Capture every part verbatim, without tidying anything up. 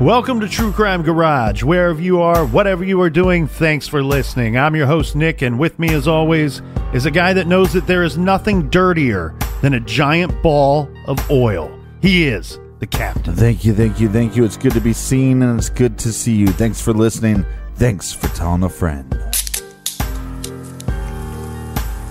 Welcome to True Crime Garage. Wherever you are, whatever you are doing, thanks for listening. I'm your host, Nick, and with me, as always, is a guy that knows that there is nothing dirtier than a giant ball of oil. He is the captain. Thank you, thank you, thank you. It's good to be seen, and it's good to see you. Thanks for listening. Thanks for telling a friend.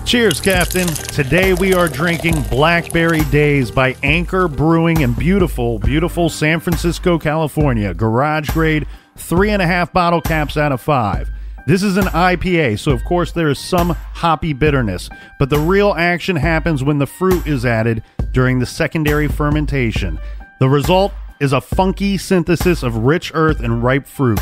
Cheers, Captain. Today we are drinking Blackberry Days by Anchor Brewing in beautiful, beautiful San Francisco, California. Garage grade, three and a half bottle caps out of five. This is an I P A, so of course there is some hoppy bitterness, but the real action happens when the fruit is added during the secondary fermentation. The result is a funky synthesis of rich earth and ripe fruit.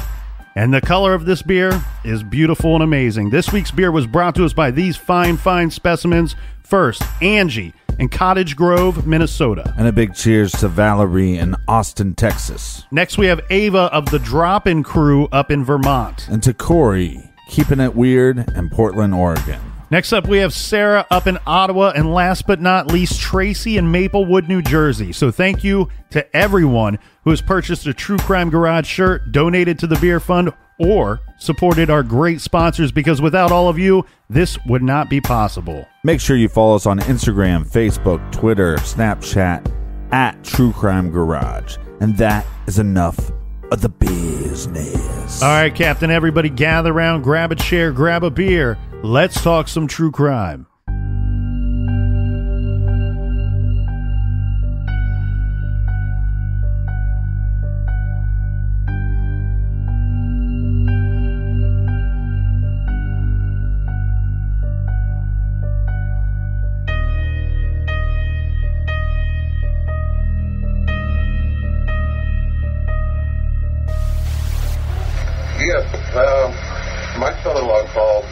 And the color of this beer is beautiful and amazing. This week's beer was brought to us by these fine, fine specimens. First, Angie in Cottage Grove, Minnesota. And a big cheers to Valerie in Austin, Texas. Next, we have Ava of the Drop-In Crew up in Vermont. And to Corey, keeping it weird in Portland, Oregon. Next up, we have Sarah up in Ottawa, and last but not least, Tracy in Maplewood, New Jersey. So thank you to everyone who has purchased a True Crime Garage shirt, donated to the Beer Fund, or supported our great sponsors, because without all of you, this would not be possible. Make sure you follow us on Instagram, Facebook, Twitter, Snapchat, at True Crime Garage. And that is enough of the business. All right, Captain, everybody gather around, grab a chair, grab a beer. Let's talk some true crime. Yes, um, my son-in-law called.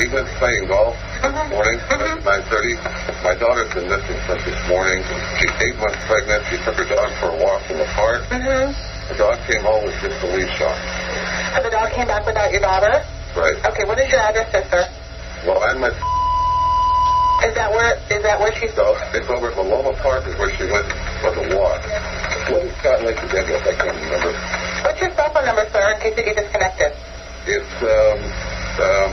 He went playing golf this morning at nine thirty. My daughter's been missing since this morning. She's eight months pregnant. She took her dog for a walk in the park. Mm-hmm. The dog came home with just a leash on. So the dog came back without your daughter? Right. Okay, what is your address, sister? Well, I'm at... Is that where, is that where she's... No, it's over at Maloma Park is where she went for the walk. What is Scott Lake today? I can't remember. What's your cell phone number, sir, in case you get disconnected? It's, um... um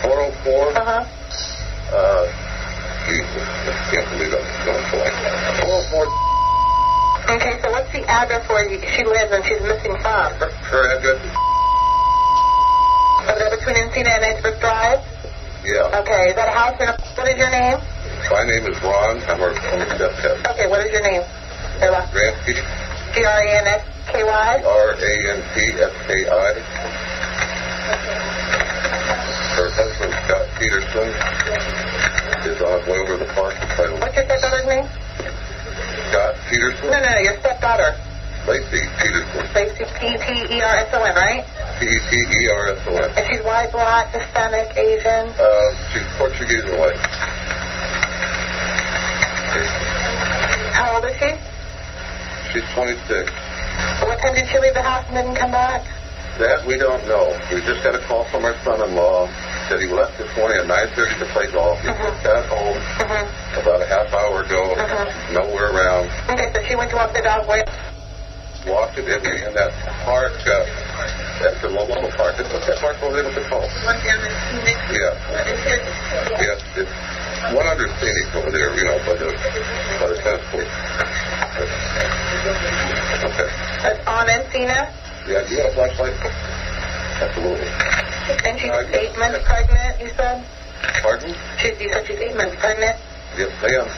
four oh four Uh-huh. Uh, Jesus, I can't believe I'm going for it. four oh four Okay, so what's the address where she lives and she's missing from? Her, her address is... Is that between Encina and Edgeworth Drive? Yeah. Okay, is that a house in a... What is your name? My name is Ron. I'm her stepdad. Okay, what is your name? Gransky. G R A N S K Y R A N T S K I Her husband, Scott Peterson, is on way over the park. What's your stepdaughter's name? Scott Peterson. No, no, no, your stepdaughter. Laci Peterson. Laci, P T E R S O N, right? P T E R S O N. And she's white, black, Hispanic, Asian? Uh, she's Portuguese and white. How old is she? She's twenty-six. What time did she leave the house and didn't come back? That we don't know. We just got a call from our son-in-law that he left this morning at nine thirty to play golf. He mm-hmm. got home mm-hmm. about a half hour ago, mm-hmm. nowhere around. Okay, so she went to walk the dog way. Walked it in, in that park, uh, that's the Lola Park. What's that park over there with the call? One down in Phoenix. Yeah. Yes, it's one under Phoenix over there, you know, by the, by the tennis court. Okay. That's on Encina? Yeah, do you have a flashlight? Absolutely. And she's uh, eight months pregnant, you said? Pardon? She, you said she's eight months pregnant? Yes, I am.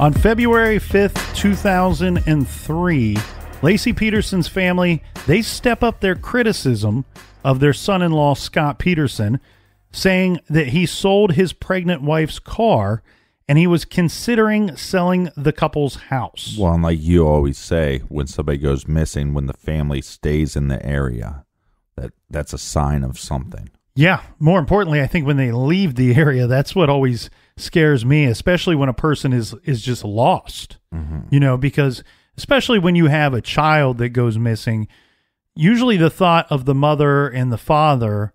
On February fifth, two thousand three, Laci Peterson's family, they step up their criticism of their son-in-law, Scott Peterson, saying that he sold his pregnant wife's car and he was considering selling the couple's house. Well, and like you always say, when somebody goes missing, when the family stays in the area, that that's a sign of something. Yeah. More importantly, I think when they leave the area, that's what always scares me, especially when a person is, is just lost. mm-hmm. you know, because especially when you have a child that goes missing, usually the thought of the mother and the father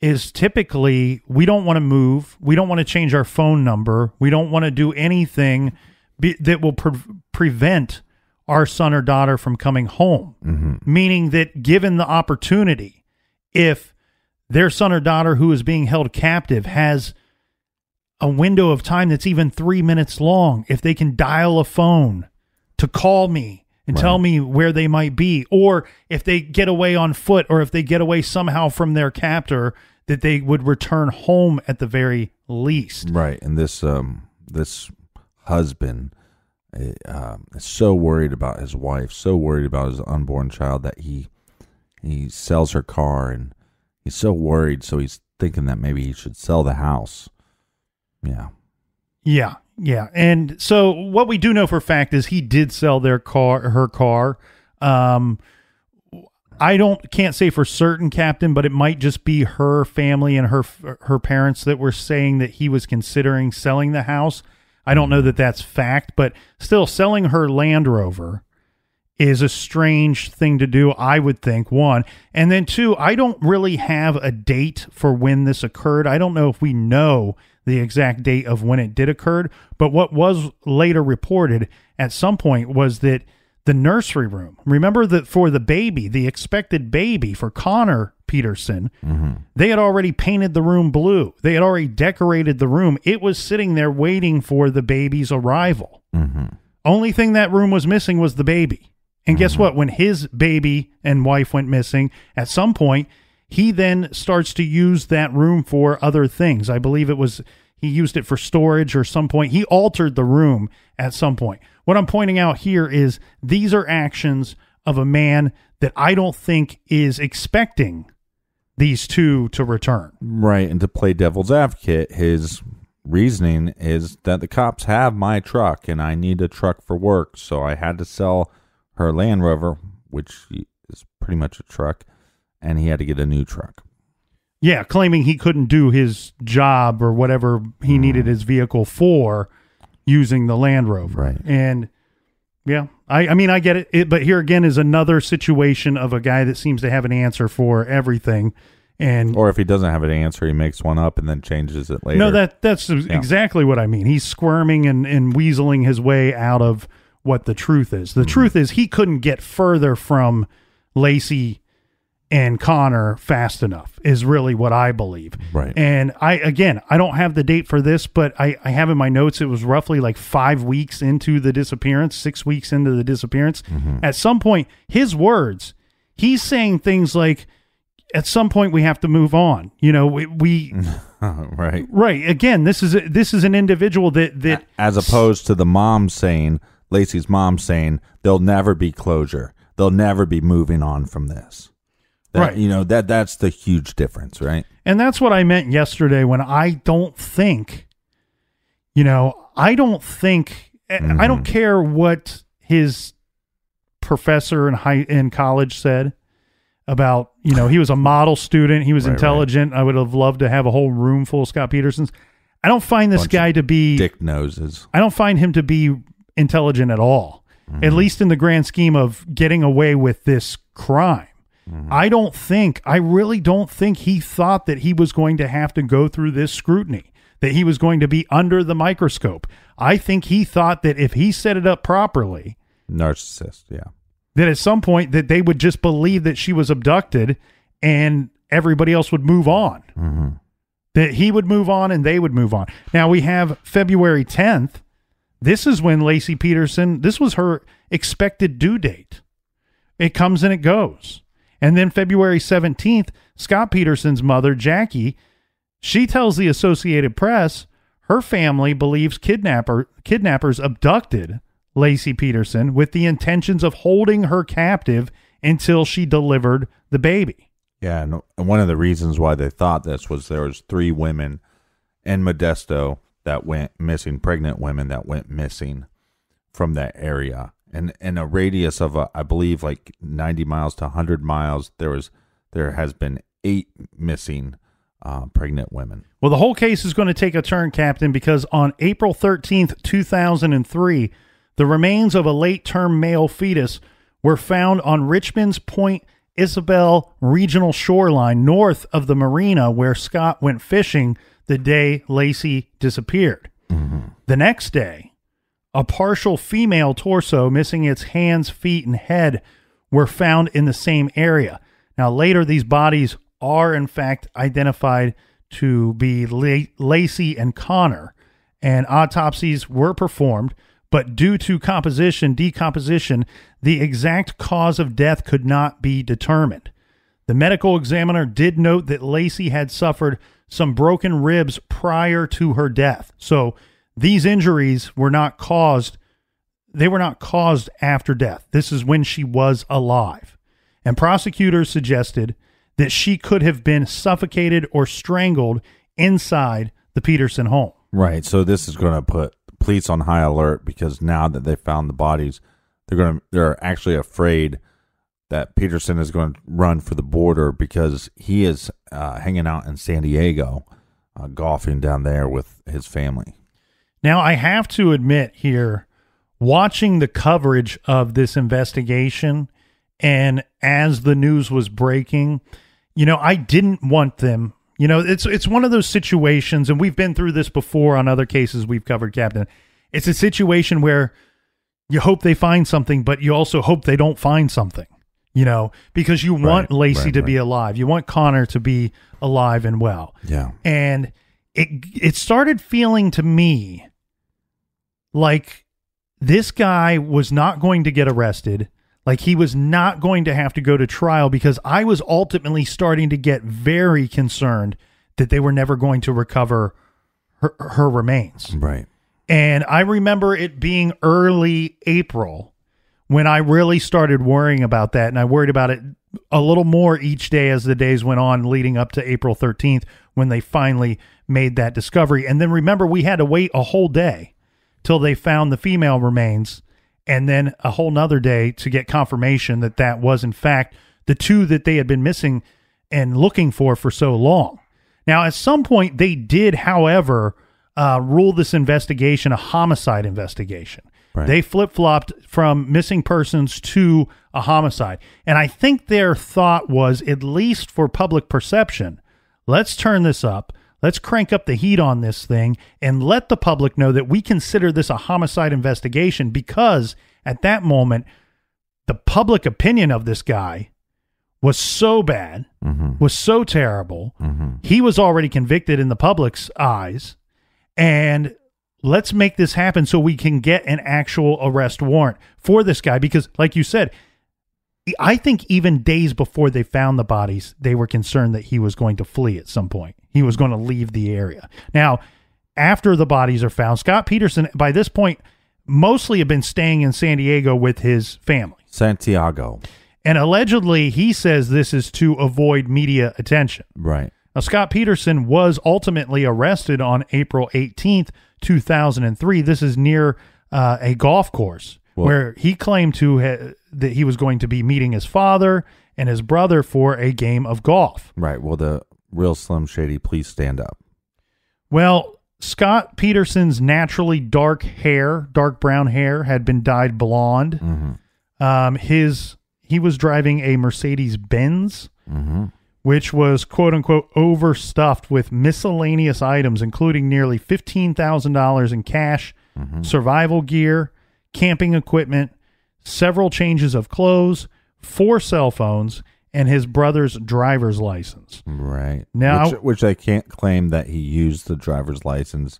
is typically, we don't want to move. We don't want to change our phone number. We don't want to do anything be, that will pre- prevent our son or daughter from coming home. Mm-hmm. Meaning that given the opportunity, if their son or daughter who is being held captive has a window of time that's even three minutes long, if they can dial a phone to call me and right. tell me where they might be, or if they get away on foot, or if they get away somehow from their captor, that they would return home at the very least. Right. And this, um, this husband uh, is so worried about his wife, so worried about his unborn child that he, he sells her car, and he's so worried. So he's thinking that maybe he should sell the house. Yeah. Yeah. Yeah. And so what we do know for a fact is he did sell their car, her car. Um, I don't, can't say for certain, Captain, but it might just be her family and her, her parents that were saying that he was considering selling the house. I don't know that that's fact, but still, selling her Land Rover is a strange thing to do, I would think, one. And then two, I don't really have a date for when this occurred. I don't know if we know the exact date of when it did occur, but what was later reported at some point was that the nursery room, remember that for the baby, the expected baby for Connor Peterson, mm-hmm. they had already painted the room blue. They had already decorated the room. It was sitting there waiting for the baby's arrival. Mm-hmm. Only thing that room was missing was the baby. And mm-hmm. guess what? When his baby and wife went missing at some point, he then starts to use that room for other things. I believe it was, he used it for storage or some point. He altered the room at some point. What I'm pointing out here is these are actions of a man that I don't think is expecting these two to return. Right. And to play devil's advocate, his reasoning is that the cops have my truck and I need a truck for work. So I had to sell her Land Rover, which is pretty much a truck. And he had to get a new truck. Yeah, claiming he couldn't do his job or whatever he mm. needed his vehicle for using the Land Rover. Right. And, yeah, I, I mean, I get it, it. But here again is another situation of a guy that seems to have an answer for everything. And Or if he doesn't have an answer, he makes one up and then changes it later. No, that that's yeah. exactly what I mean. He's squirming and, and weaseling his way out of what the truth is. The mm. truth is he couldn't get further from Laci and Connor fast enough is really what I believe. Right. And I, again, I don't have the date for this, but I, I have in my notes, it was roughly like five weeks into the disappearance, six weeks into the disappearance. Mm-hmm. At some point, his words, he's saying things like, at some point we have to move on. You know, we, we right. Right. Again, this is, a, this is an individual that, that as opposed to the mom saying, Laci's mom saying, there'll never be closure. They'll never be moving on from this. That, right. You know, that that's the huge difference, right? And that's what I meant yesterday when I don't think, you know, I don't think, mm-hmm. I don't care what his professor in high in college said about, you know, he was a model student. He was right, intelligent. Right. I would have loved to have a whole room full of Scott Petersons. I don't find this Bunch guy to be dick noses. I don't find him to be intelligent at all, mm-hmm. at least in the grand scheme of getting away with this crime. I don't think, I really don't think he thought that he was going to have to go through this scrutiny, that he was going to be under the microscope. I think he thought that if he set it up properly, narcissist, yeah, that at some point that they would just believe that she was abducted and everybody else would move on, mm-hmm. that he would move on and they would move on. Now we have February tenth. This is when Laci Peterson, this was her expected due date. It comes and it goes. And then February seventeenth, Scott Peterson's mother, Jackie, she tells the Associated Press her family believes kidnapper, kidnappers abducted Laci Peterson with the intentions of holding her captive until she delivered the baby. Yeah, and one of the reasons why they thought this was there was three women in Modesto that went missing, pregnant women that went missing from that area. And in a radius of, a, I believe, like ninety miles to one hundred miles, there was there has been eight missing uh, pregnant women. Well, the whole case is going to take a turn, Captain, because on April thirteenth, two thousand three, The remains of a late-term male fetus were found on Richmond's Point Isabel regional shoreline north of the marina where Scott went fishing the day Laci disappeared. Mm-hmm. The next day, a partial female torso missing its hands, feet, and head were found in the same area. Now, later, these bodies are, in fact, identified to be La- Laci and Connor, and autopsies were performed, but due to composition, decomposition, the exact cause of death could not be determined. The medical examiner did note that Laci had suffered some broken ribs prior to her death. So these injuries were not caused, they were not caused after death. This is when she was alive. And prosecutors suggested that she could have been suffocated or strangled inside the Peterson home. Right. So this is going to put police on high alert, because now that they found the bodies, they're going to, they're actually afraid that Peterson is going to run for the border, because he is uh, hanging out in San Diego, uh, golfing down there with his family. Now, I have to admit here, watching the coverage of this investigation and as the news was breaking, you know, I didn't want them. You know, it's it's one of those situations, and we've been through this before on other cases we've covered, Captain. It's a situation where you hope they find something, but you also hope they don't find something, you know, because you right, want Laci right, to right. be alive. You want Connor to be alive and well. Yeah. And it it started feeling to me like this guy was not going to get arrested, like he was not going to have to go to trial, because I was ultimately starting to get very concerned that they were never going to recover her, her remains. Right. And I remember it being early April when I really started worrying about that. And I worried about it a little more each day as the days went on leading up to April thirteenth, when they finally made that discovery. And then remember, we had to wait a whole day till they found the female remains, and then a whole nother day to get confirmation that that was, in fact, the two that they had been missing and looking for for so long. Now, at some point, they did, however, uh, rule this investigation a homicide investigation. Right. They flip-flopped from missing persons to a homicide. And I think their thought was, at least for public perception, let's turn this up. Let's crank up the heat on this thing and let the public know that we consider this a homicide investigation, because at that moment, the public opinion of this guy was so bad, mm-hmm. was so terrible. Mm-hmm. He was already convicted in the public's eyes, and let's make this happen so we can get an actual arrest warrant for this guy. Because like you said, I think even days before they found the bodies, they were concerned that he was going to flee at some point. He was going to leave the area. Now, after the bodies are found, Scott Peterson, by this point, mostly had been staying in San Diego with his family. Santiago. And allegedly, he says this is to avoid media attention. Right. Now, Scott Peterson was ultimately arrested on April eighteenth, two thousand three. This is near uh, a golf course. Well, where he claimed to ha- that he was going to be meeting his father and his brother for a game of golf. Right. Well, the real Slim Shady, please stand up. Well, Scott Peterson's naturally dark hair, dark brown hair, had been dyed blonde. Mm-hmm. Um, his he was driving a Mercedes Benz, mm-hmm. which was quote unquote overstuffed with miscellaneous items, including nearly fifteen thousand dollars in cash, mm-hmm. survival gear, camping equipment, several changes of clothes, four cell phones, and his brother's driver's license. Right. Now, which, which I can't claim that he used the driver's license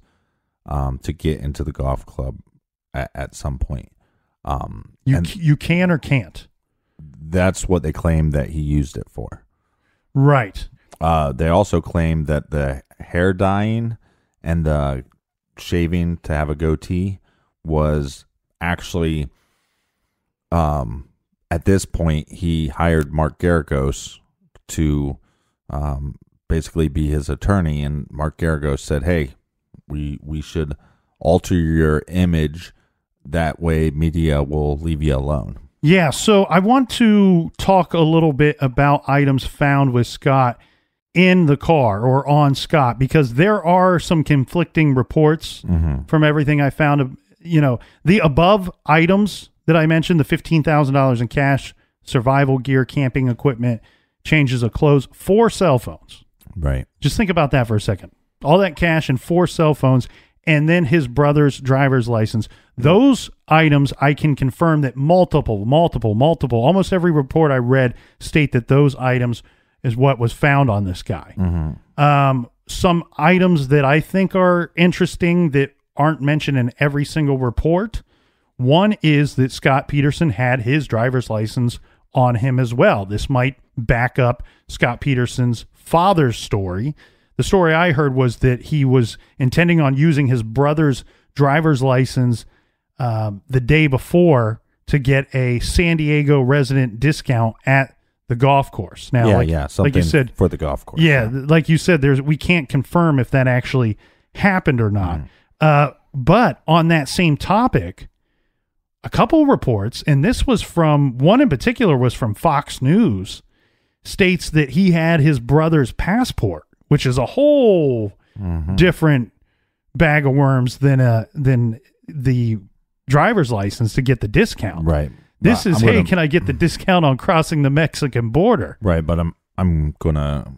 um, to get into the golf club at, at some point. Um, you you can or can't. That's what they claim that he used it for. Right. Uh, they also claim that the hair dyeing and the shaving to have a goatee was actually, um, at this point, he hired Mark Geragos to um, basically be his attorney, and Mark Geragos said, hey, we we should alter your image. That way, media will leave you alone. Yeah, so I want to talk a little bit about items found with Scott in the car or on Scott, because there are some conflicting reports mm-hmm. from everything I found you know, the above items that I mentioned, the fifteen thousand dollars in cash, survival gear, camping equipment, changes of clothes, four cell phones. Right. Just think about that for a second. All that cash and four cell phones, and then his brother's driver's license. Those items, I can confirm that multiple, multiple, multiple, almost every report I read state that those items is what was found on this guy. Mm-hmm. Um, some items that I think are interesting that aren't mentioned in every single report. One is that Scott Peterson had his driver's license on him as well. This might back up Scott Peterson's father's story. The story I heard was that he was intending on using his brother's driver's license um, the day before to get a San Diego resident discount at the golf course. Now, yeah, like, yeah, something like you said, for the golf course. Yeah, yeah, like you said, there's we can't confirm if that actually happened or not. Mm. Uh, but on that same topic, a couple reports, and this was from, one in particular was from Fox News, states that he had his brother's passport, which is a whole mm-hmm. different bag of worms than a, than the driver's license to get the discount. Right. This well, is, I'm hey, gonna, can I get the discount on crossing the Mexican border? Right, but I'm I'm going to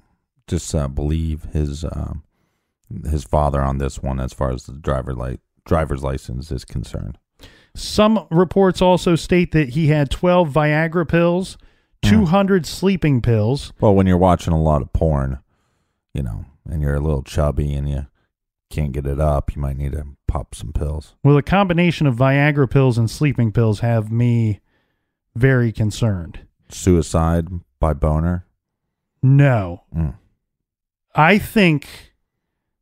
just uh, believe his uh, his father on this one as far as the driver li- driver's license is concerned. Some reports also state that he had twelve Viagra pills, two hundred mm. sleeping pills. Well, when you're watching a lot of porn, you know, and you're a little chubby and you can't get it up, you might need to pop some pills. Well, a combination of Viagra pills and sleeping pills have me very concerned. Suicide by boner? No. Mm. I think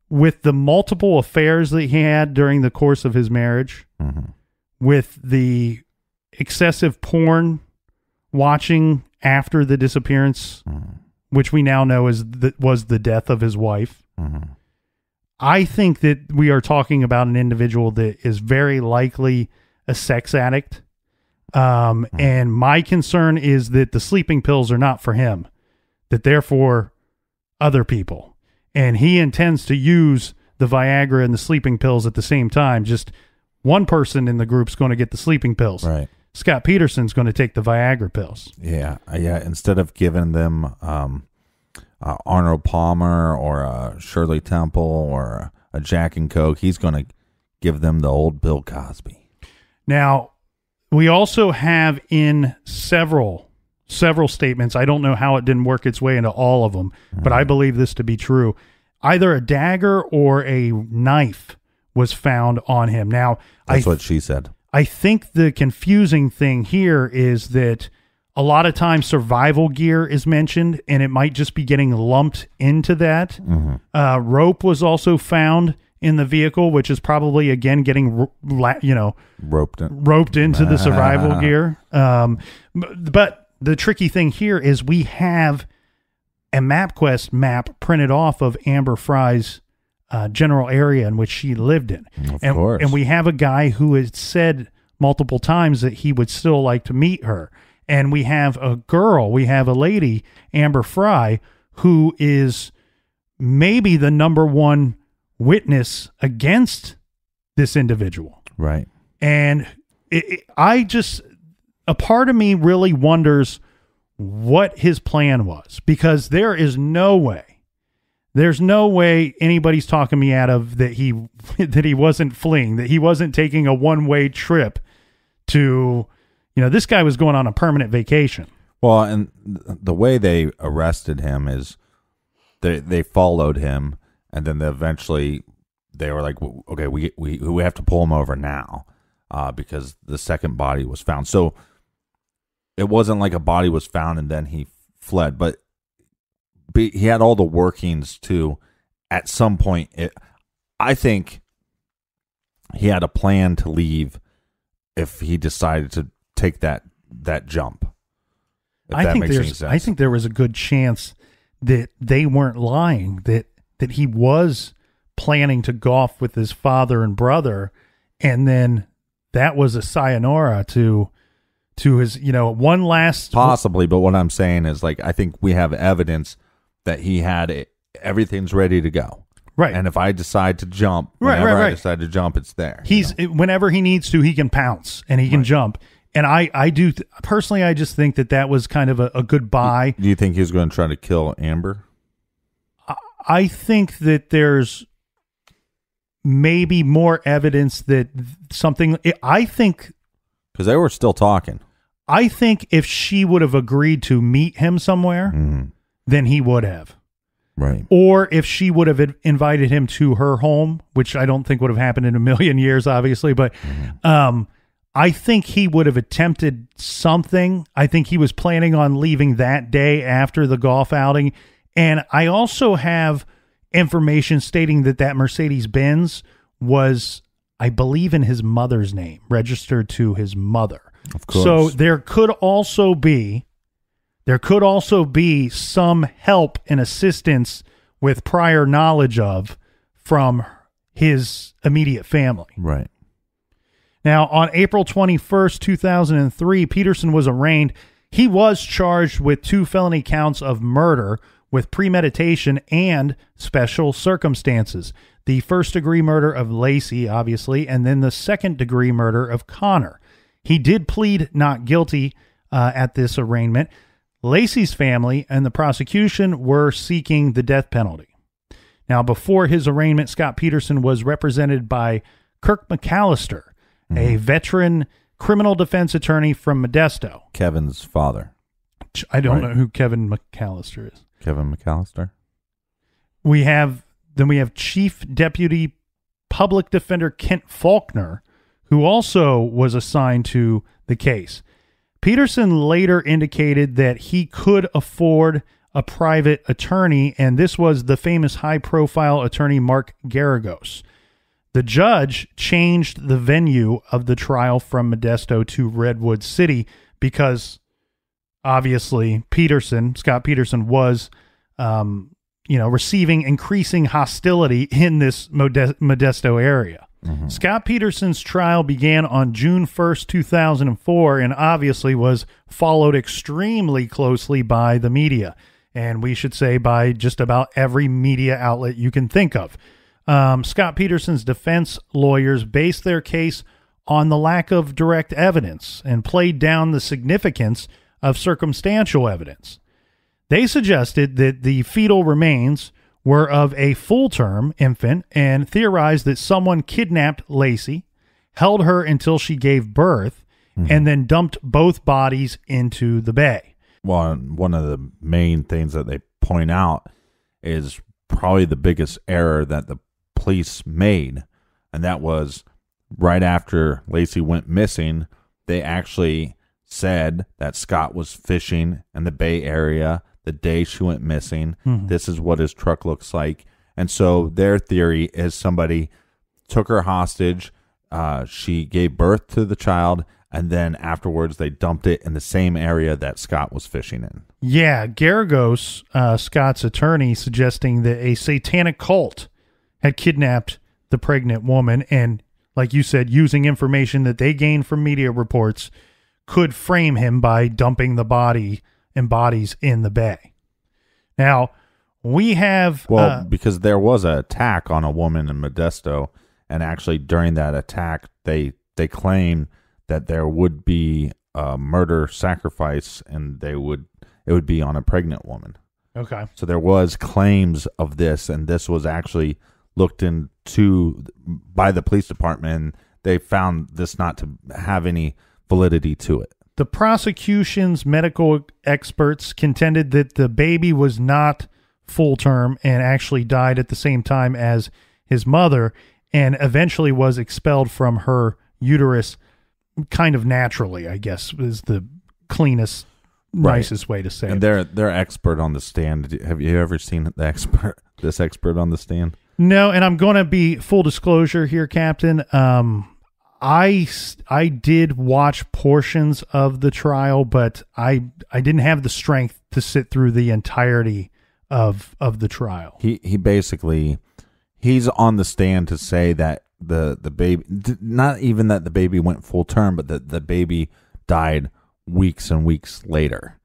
with the multiple affairs that he had during the course of his marriage, mm-hmm. with the excessive porn watching after the disappearance, mm-hmm. which we now know is the, was the death of his wife. Mm-hmm. I think that we are talking about an individual that is very likely a sex addict. Um, mm-hmm. And my concern is that the sleeping pills are not for him, that they're for other people. And he intends to use the Viagra and the sleeping pills at the same time. Just one person in the group's going to get the sleeping pills. Right. Scott Peterson's going to take the Viagra pills. Yeah, yeah. Instead of giving them um, uh, Arnold Palmer or uh, Shirley Temple or a Jack and Coke, he's going to give them the old Bill Cosby. Now, we also have in several several statements, I don't know how it didn't work its way into all of them, mm-hmm. but I believe this to be true. Either a dagger or a knife was found on him. Now, that's I, what she said. I think the confusing thing here is that a lot of times survival gear is mentioned, and it might just be getting lumped into that. Mm-hmm. Uh, rope was also found in the vehicle, which is probably, again, getting, you know, roped, in. roped into the survival gear. Um, but the tricky thing here is we have a MapQuest map printed off of Amber Fry's Uh, general area in which she lived in. Of and, course. And we have a guy who had said multiple times that he would still like to meet her. And we have a girl, we have a lady, Amber Fry, who is maybe the number one witness against this individual. Right. And it, it, I just, a part of me really wonders what his plan was, because there is no way There's no way anybody's talking me out of that he that he wasn't fleeing, that he wasn't taking a one-way trip to, you know, this guy was going on a permanent vacation. Well, and the way they arrested him is they they followed him, and then they eventually they were like, okay, we we we have to pull him over now uh, because the second body was found. So it wasn't like a body was found and then he fled, but he had all the workings too. At some point, it, I think he had a plan to leave if he decided to take that that jump. If I that think makes there's, any sense. I think there was a good chance that they weren't lying, that that he was planning to golf with his father and brother, and then that was a sayonara to. To his, you know, one last possibly, but what I'm saying is, like, I think we have evidence that he had it, everything's ready to go. Right. And if I decide to jump, whenever right, right, right. I decide to jump, it's there. He's you know? Whenever he needs to, he can pounce and he can right. jump. And I, I do th- personally, I just think that that was kind of a, a good buy. Do you think he's going to try to kill Amber? I, I think that there's maybe more evidence that something. I think because they were still talking. I think if she would have agreed to meet him somewhere, mm. then he would have. Right. Or if she would have invited him to her home, which I don't think would have happened in a million years, obviously, but mm-hmm. um, I think he would have attempted something. I think he was planning on leaving that day after the golf outing. And I also have information stating that that Mercedes-Benz was, I believe, in his mother's name, registered to his mother. Of course. So there could also be There could also be some help and assistance with prior knowledge of from his immediate family. Right. Now, on April twenty-first, two thousand three, Peterson was arraigned. He was charged with two felony counts of murder with premeditation and special circumstances. The first-degree murder of Laci, obviously, and then the second-degree murder of Connor. He did plead not guilty uh, at this arraignment. Laci's family and the prosecution were seeking the death penalty. Now, before his arraignment, Scott Peterson was represented by Kirk McAllister, mm-hmm. a veteran criminal defense attorney from Modesto. Kevin's father. I don't right? know who Kevin McAllister is. Kevin McAllister. We have, then we have Chief Deputy Public Defender Kent Faulkner, who also was assigned to the case. Peterson later indicated that he could afford a private attorney, and this was the famous high-profile attorney Mark Geragos. The judge changed the venue of the trial from Modesto to Redwood City because, obviously, Peterson, Scott Peterson, was um, you know, receiving increasing hostility in this Modesto area. Mm-hmm. Scott Peterson's trial began on June first, two thousand four, and obviously was followed extremely closely by the media. And we should say by just about every media outlet you can think of. Um, Scott Peterson's defense lawyers based their case on the lack of direct evidence and played down the significance of circumstantial evidence. They suggested that the fetal remains were of a full-term infant and theorized that someone kidnapped Laci, held her until she gave birth, mm-hmm. and then dumped both bodies into the bay. Well, one of the main things that they point out is probably the biggest error that the police made, and that was right after Laci went missing, they actually said that Scott was fishing in the Bay Area the day she went missing. Mm-hmm. This is what his truck looks like. And so their theory is somebody took her hostage. Uh, she gave birth to the child. And then afterwards they dumped it in the same area that Scott was fishing in. Yeah. Geragos, uh, Scott's attorney, suggesting that a satanic cult had kidnapped the pregnant woman. And like you said, using information that they gained from media reports could frame him by dumping the body and bodies in the bay. Now, we have... Well, uh, because there was an attack on a woman in Modesto, and actually during that attack, they they claim that there would be a murder sacrifice, and they would it would be on a pregnant woman. Okay. So there was claims of this, and this was actually looked into by the police department, and they found this not to have any validity to it. The prosecution's medical experts contended that the baby was not full term and actually died at the same time as his mother and eventually was expelled from her uterus kind of naturally, I guess, is the cleanest, right. nicest way to say and it. And they're, they're expert on the stand. Have you ever seen the expert, this expert on the stand? No, and I'm going to be full disclosure here, Captain. Um, I, I did watch portions of the trial, but I I didn't have the strength to sit through the entirety of of the trial. He he basically he's on the stand to say that the the baby, not even that the baby went full term, but that the baby died weeks and weeks later.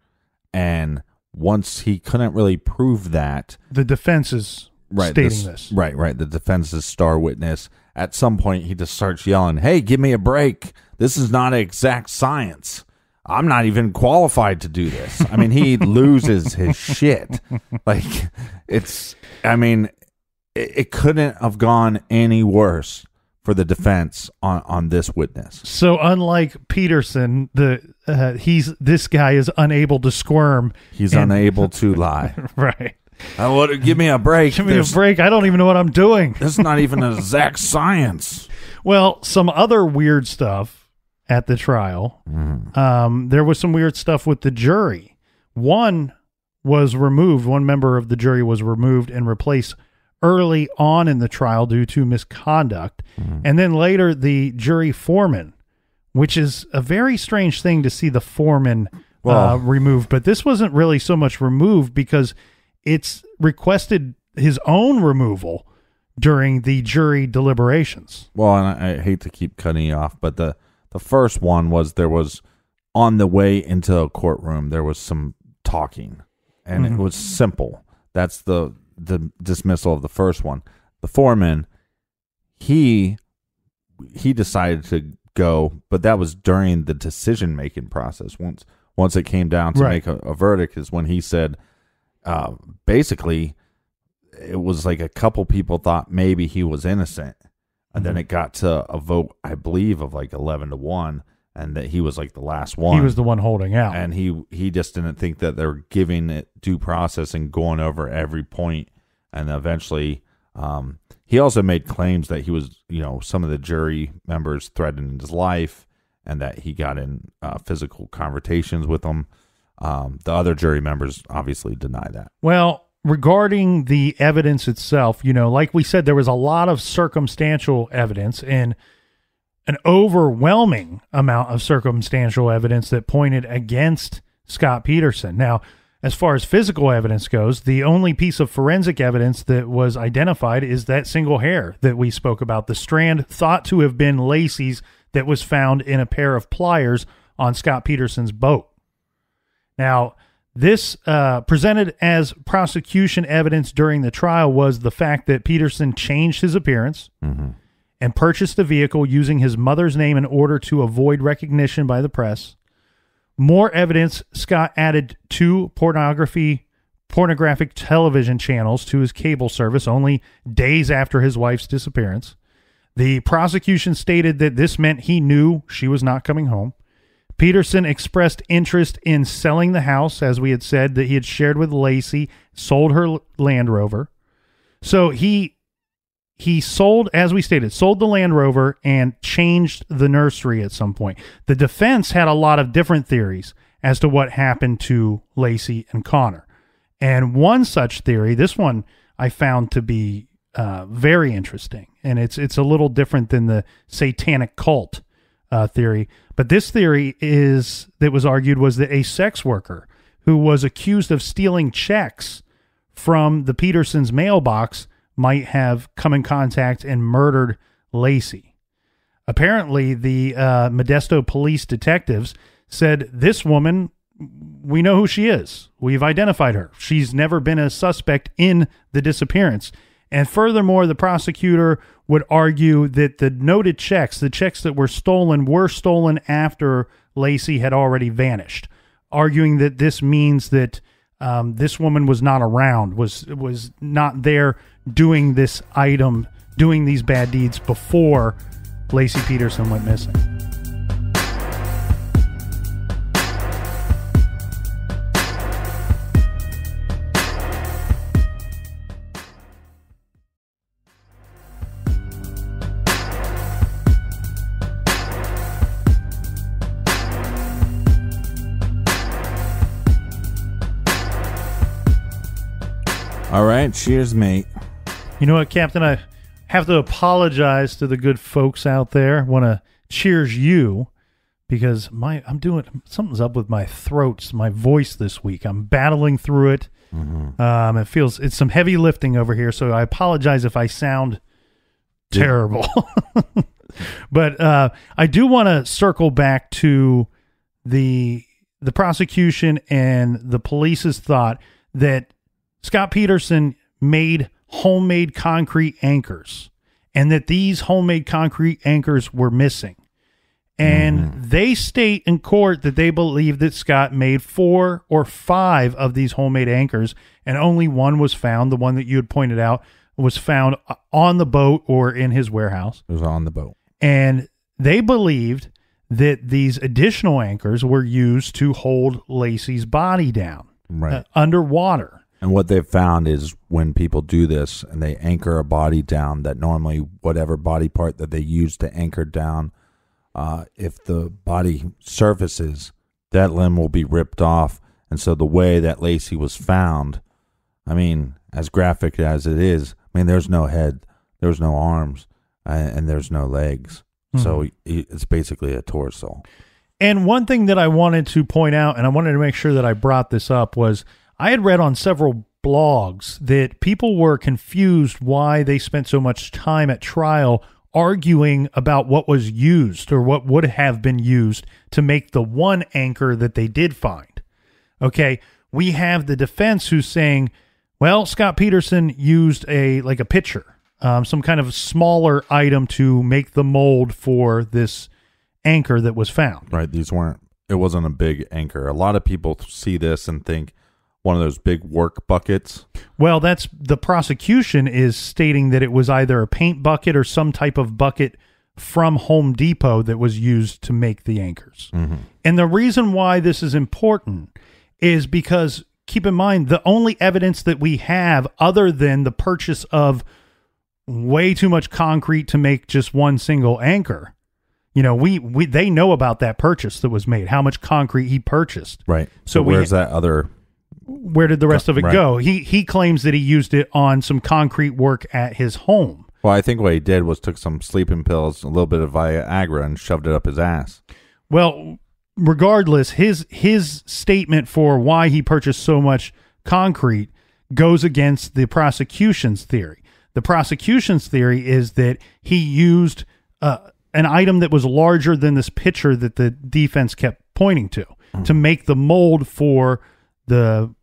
And once he couldn't really prove that, the defense is right, stating this, this. Right, right. The defense's star witness. At some point, he just starts yelling, hey, give me a break. This is not exact science. I'm not even qualified to do this. I mean, he loses his shit. Like, it's, I mean, it, it couldn't have gone any worse for the defense on, on this witness. So unlike Peterson, the uh, he's this guy is unable to squirm. He's and, unable to lie. Right. I would, give me a break. Give me there's, a break. I don't even know what I'm doing. This is not even an exact science. Well, some other weird stuff at the trial. Mm. Um, there was some weird stuff with the jury. One was removed. One member of the jury was removed and replaced early on in the trial due to misconduct. Mm. And then later, the jury foreman, which is a very strange thing to see the foreman well, uh, removed. But this wasn't really so much removed because it's requested his own removal during the jury deliberations. Well, and I, I hate to keep cutting you off, but the, the first one was there was on the way into a courtroom, there was some talking and mm-hmm. it was simple. That's the, the dismissal of the first one. The foreman, he, he decided to go, but that was during the decision-making process. Once, once it came down to right. make a, a verdict is when he said, Uh, basically, it was like a couple people thought maybe he was innocent, and mm-hmm. then it got to a vote, I believe, of like eleven to one, and that he was like the last one. He was the one holding out, and he he just didn't think that they were giving it due process and going over every point. And eventually, um, he also made claims that he was, you know, some of the jury members threatened his life, and that he got in uh, physical confrontations with them. Um, the other jury members obviously deny that. Well, regarding the evidence itself, you know, like we said, there was a lot of circumstantial evidence and an overwhelming amount of circumstantial evidence that pointed against Scott Peterson. Now, as far as physical evidence goes, the only piece of forensic evidence that was identified is that single hair that we spoke about, the strand thought to have been Laci's that was found in a pair of pliers on Scott Peterson's boat. Now, this uh, presented as prosecution evidence during the trial was the fact that Peterson changed his appearance mm-hmm. and purchased the vehicle using his mother's name in order to avoid recognition by the press. More evidence, Scott added two pornography, pornographic television channels to his cable service only days after his wife's disappearance. The prosecution stated that this meant he knew she was not coming home. Peterson expressed interest in selling the house, as we had said, that he had shared with Laci, sold her Land Rover. So he he sold, as we stated, sold the Land Rover and changed the nursery at some point. The defense had a lot of different theories as to what happened to Laci and Connor. And one such theory, this one I found to be uh, very interesting, and it's it's a little different than the satanic cult Uh, theory, but this theory is that was argued was that a sex worker who was accused of stealing checks from the Petersons' mailbox might have come in contact and murdered Laci. Apparently, the uh, Modesto police detectives said this woman, we know who she is. We've identified her. She's never been a suspect in the disappearance. And furthermore, the prosecutor would argue that the noted checks, the checks that were stolen, were stolen after Laci had already vanished, arguing that this means that um, this woman was not around, was was not there doing this item, doing these bad deeds before Laci Peterson went missing. All right, cheers, mate. You know what, Captain? I have to apologize to the good folks out there. Want to cheers you because my I'm doing something's up with my throats, my voice this week. I'm battling through it. Mm-hmm. Um, it feels it's some heavy lifting over here, so I apologize if I sound Dude. terrible. But uh, I do want to circle back to the the prosecution and the police's thought that Scott Peterson made homemade concrete anchors, and that these homemade concrete anchors were missing. And mm. they state in court that they believe that Scott made four or five of these homemade anchors, and only one was found. The one that you had pointed out was found on the boat or in his warehouse. It was on the boat. And they believed that these additional anchors were used to hold Laci's body down right. uh, underwater. And what they've found is when people do this and they anchor a body down, that normally whatever body part that they use to anchor down, uh, if the body surfaces, that limb will be ripped off. And so the way that Laci was found, I mean, as graphic as it is, I mean, there's no head, there's no arms, uh, and there's no legs. Mm-hmm. So it's basically a torso. And one thing that I wanted to point out, and I wanted to make sure that I brought this up, was I had read on several blogs that people were confused why they spent so much time at trial arguing about what was used or what would have been used to make the one anchor that they did find. Okay, we have the defense who's saying, well, Scott Peterson used a like a pitcher, um, some kind of smaller item to make the mold for this anchor that was found. Right, these weren't, it wasn't a big anchor. A lot of people see this and think, one of those big work buckets. Well, that's the prosecution is stating that it was either a paint bucket or some type of bucket from Home Depot that was used to make the anchors. Mm-hmm. And the reason why this is important is because, keep in mind, the only evidence that we have other than the purchase of way too much concrete to make just one single anchor, you know, we, we they know about that purchase that was made, how much concrete he purchased. Right. So, so where's we, that other... Where did the rest of it right. go? He he claims that he used it on some concrete work at his home. Well, I think what he did was took some sleeping pills, a little bit of Viagra, and shoved it up his ass. Well, regardless, his his statement for why he purchased so much concrete goes against the prosecution's theory. The prosecution's theory is that he used uh, an item that was larger than this pitcher that the defense kept pointing to, mm-hmm. to make the mold for the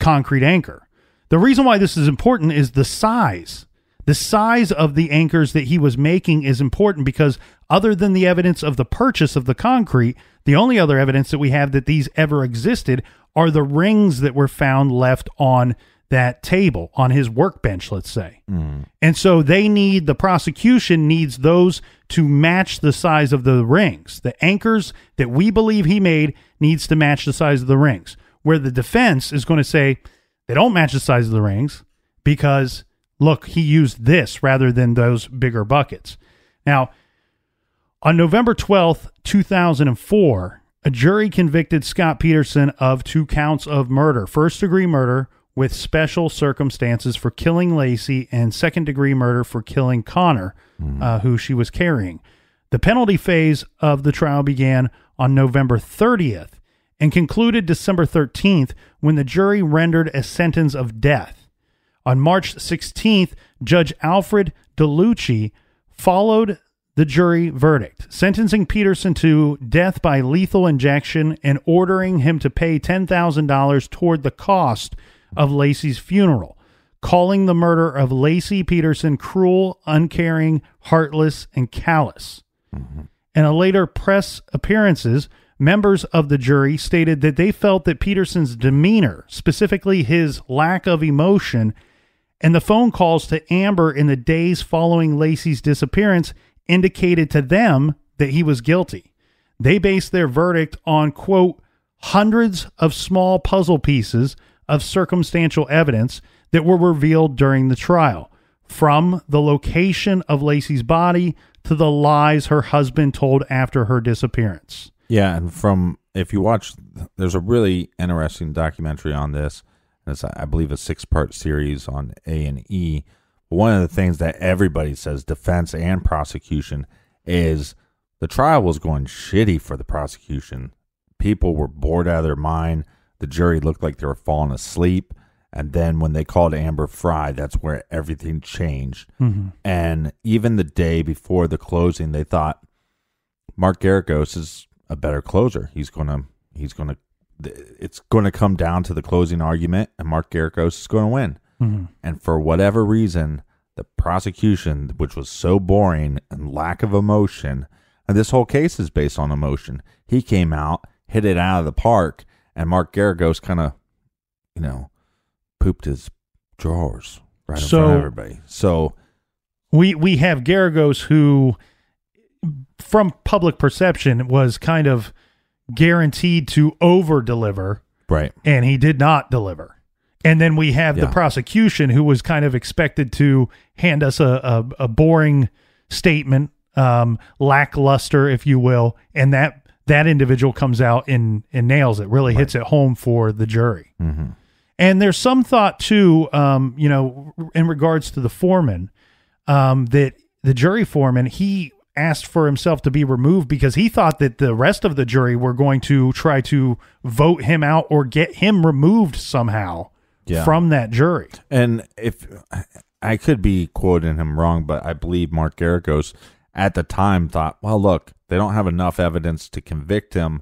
concrete anchor. The reason why this is important is the size. The size of the anchors that he was making is important because other than the evidence of the purchase of the concrete, the only other evidence that we have that these ever existed are the rings that were found left on that table, on his workbench, let's say. Mm. And so they need, the prosecution needs those to match the size of the rings. The anchors that we believe he made needs to match the size of the rings. Where the defense is going to say they don't match the size of the rings because, look, he used this rather than those bigger buckets. Now, on November twelfth, two thousand four, a jury convicted Scott Peterson of two counts of murder, first-degree murder with special circumstances for killing Laci and second-degree murder for killing Connor, mm-hmm. uh, who she was carrying. The penalty phase of the trial began on November thirtieth, and concluded December thirteenth when the jury rendered a sentence of death. On March sixteenth, Judge Alfred DeLucci followed the jury verdict, sentencing Peterson to death by lethal injection and ordering him to pay ten thousand dollars toward the cost of Laci's funeral, calling the murder of Laci Peterson cruel, uncaring, heartless, and callous. Mm-hmm. In a later press appearances, members of the jury stated that they felt that Peterson's demeanor, specifically his lack of emotion, and the phone calls to Amber in the days following Laci's disappearance indicated to them that he was guilty. They based their verdict on, quote, hundreds of small puzzle pieces of circumstantial evidence that were revealed during the trial, from the location of Laci's body to the lies her husband told after her disappearance. Yeah, and from, if you watch, there's a really interesting documentary on this. It's, I believe, a six-part series on A and E. One of the things that everybody says, defense and prosecution, is the trial was going shitty for the prosecution. People were bored out of their mind. The jury looked like they were falling asleep. And then when they called Amber Fry, that's where everything changed. Mm-hmm. And even the day before the closing, they thought, Mark Geragos is a better closer. He's gonna. He's gonna. It's gonna come down to the closing argument, and Mark Geragos is gonna win. Mm-hmm. And for whatever reason, the prosecution, which was so boring and lack of emotion, and this whole case is based on emotion, he came out, hit it out of the park, and Mark Geragos kind of, you know, pooped his drawers right in so, front of everybody. So we we have Geragos, who, from public perception, was kind of guaranteed to over-deliver. Right. And he did not deliver. And then we have yeah. the prosecution, who was kind of expected to hand us a, a, a boring statement, um, lackluster, if you will. And that, that individual comes out and, and nails it, really right. hits it home for the jury. Mm-hmm. And there's some thought too, um, you know, in regards to the foreman, um, that the jury foreman, he asked for himself to be removed because he thought that the rest of the jury were going to try to vote him out or get him removed somehow. Yeah. From that jury. And if I could be quoting him wrong, but I believe Mark Geragos at the time thought, well, look, they don't have enough evidence to convict him,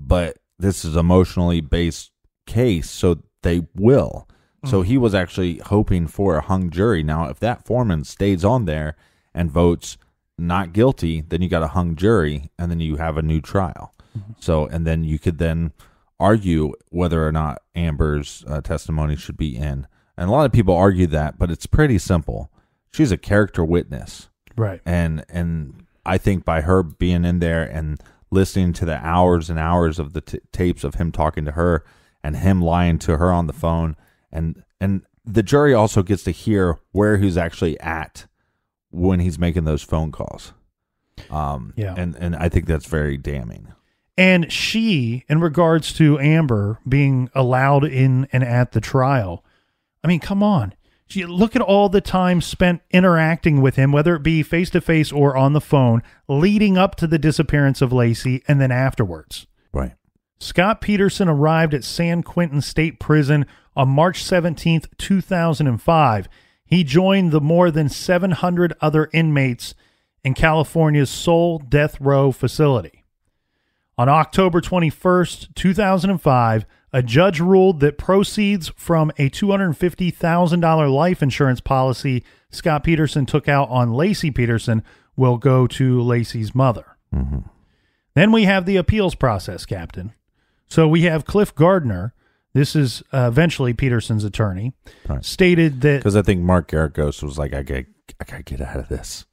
but this is emotionally based case, so they will. Mm-hmm. So he was actually hoping for a hung jury. Now, if that foreman stays on there and votes not guilty, then you got a hung jury, and then you have a new trial. Mm-hmm. So, and then you could then argue whether or not Amber's uh, testimony should be in. And a lot of people argue that, but it's pretty simple. She's a character witness. Right. And and I think by her being in there and listening to the hours and hours of the t- tapes of him talking to her and him lying to her on the phone, and and the jury also gets to hear where he's actually at when he's making those phone calls. Um, yeah. And, and I think that's very damning. And she, in regards to Amber being allowed in and at the trial, I mean, come on. She, look at all the time spent interacting with him, whether it be face-to-face or on the phone, leading up to the disappearance of Laci and then afterwards. Right. Scott Peterson arrived at San Quentin State Prison on March seventeenth, two thousand five. He joined the more than seven hundred other inmates in California's sole death row facility. On October twenty-first, two thousand five, a judge ruled that proceeds from a two hundred fifty thousand dollars life insurance policy Scott Peterson took out on Laci Peterson will go to Laci's mother. Mm-hmm. Then we have the appeals process, Captain. So we have Cliff Gardner, this is uh, eventually Peterson's attorney, right. stated that... Because I think Mark Geragos was like, I got I got to get out of this.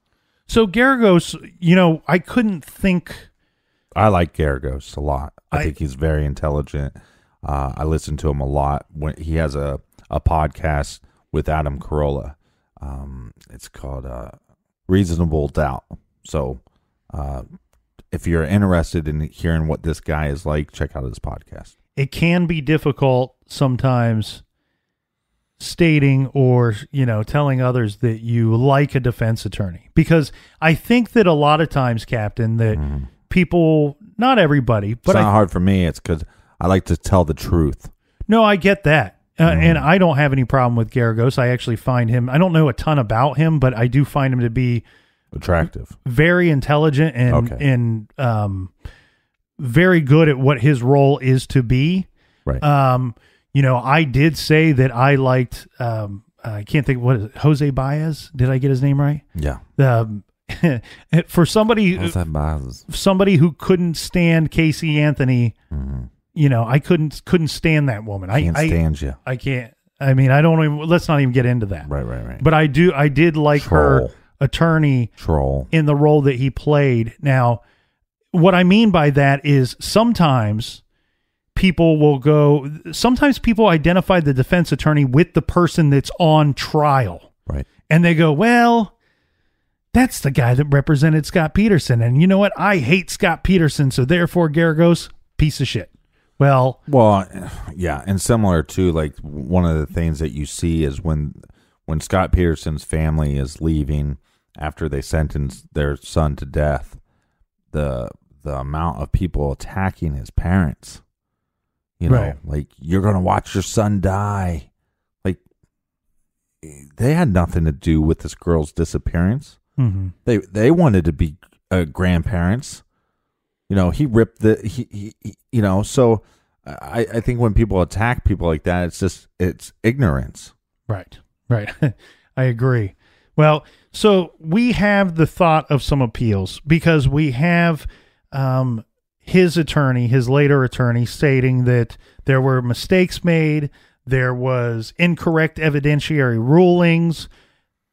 So Geragos, you know, I couldn't think... I like Geragos a lot. I, I think he's very intelligent. Uh, I listen to him a lot. When he has a, a podcast with Adam Carolla. Um, it's called uh, Reasonable Doubt. So uh, if you're interested in hearing what this guy is like, check out his podcast. It can be difficult sometimes stating or, you know, telling others that you like a defense attorney. Because I think that a lot of times, Captain, that... Mm. People, not everybody, but it's not I, hard for me. It's because I like to tell the truth. No, I get that. Uh, mm. And I don't have any problem with Geragos. I actually find him, I don't know a ton about him, but I do find him to be attractive, very intelligent, and, okay. and, um, very good at what his role is to be. Right. Um, you know, I did say that I liked, um, I can't think what is it, Jose Baez. Did I get his name right? Yeah. Um, for somebody somebody who couldn't stand Casey Anthony, mm-hmm. you know, I couldn't couldn't stand that woman. Can't I stand I, you. I can't. I mean, I don't even. Let's not even get into that. Right, right, right. But I do. I did like Troll. her attorney Troll. in the role that he played. Now, what I mean by that is sometimes people will go. Sometimes people identify the defense attorney with the person that's on trial. Right, and they go, well, that's the guy that represented Scott Peterson. And you know what? I hate Scott Peterson, so therefore Geragos, piece of shit. Well, well, yeah, and similar to, like, one of the things that you see is when when Scott Peterson's family is leaving after they sentenced their son to death, the the amount of people attacking his parents. You know, right. like, you're going to watch your son die. Like, they had nothing to do with this girl's disappearance. Mm-hmm. They they wanted to be uh, grandparents, you know. He ripped the he, he, he you know. So I, I think when people attack people like that, it's just it's ignorance. Right, right. I agree. Well, so we have the thought of some appeals because we have um, his attorney, his later attorney, stating that there were mistakes made, there was incorrect evidentiary rulings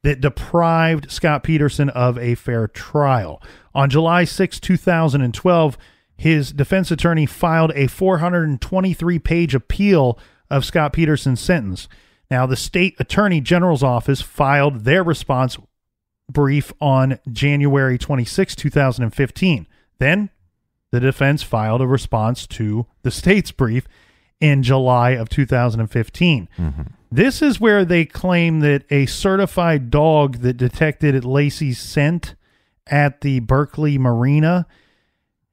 that deprived Scott Peterson of a fair trial. On July sixth, two thousand twelve, his defense attorney filed a four hundred twenty-three page appeal of Scott Peterson's sentence. Now, the state attorney general's office filed their response brief on January twenty-sixth, two thousand fifteen. Then the defense filed a response to the state's brief in July of two thousand fifteen. Mm-hmm. This is where they claim that a certified dog that detected Laci's scent at the Berkeley Marina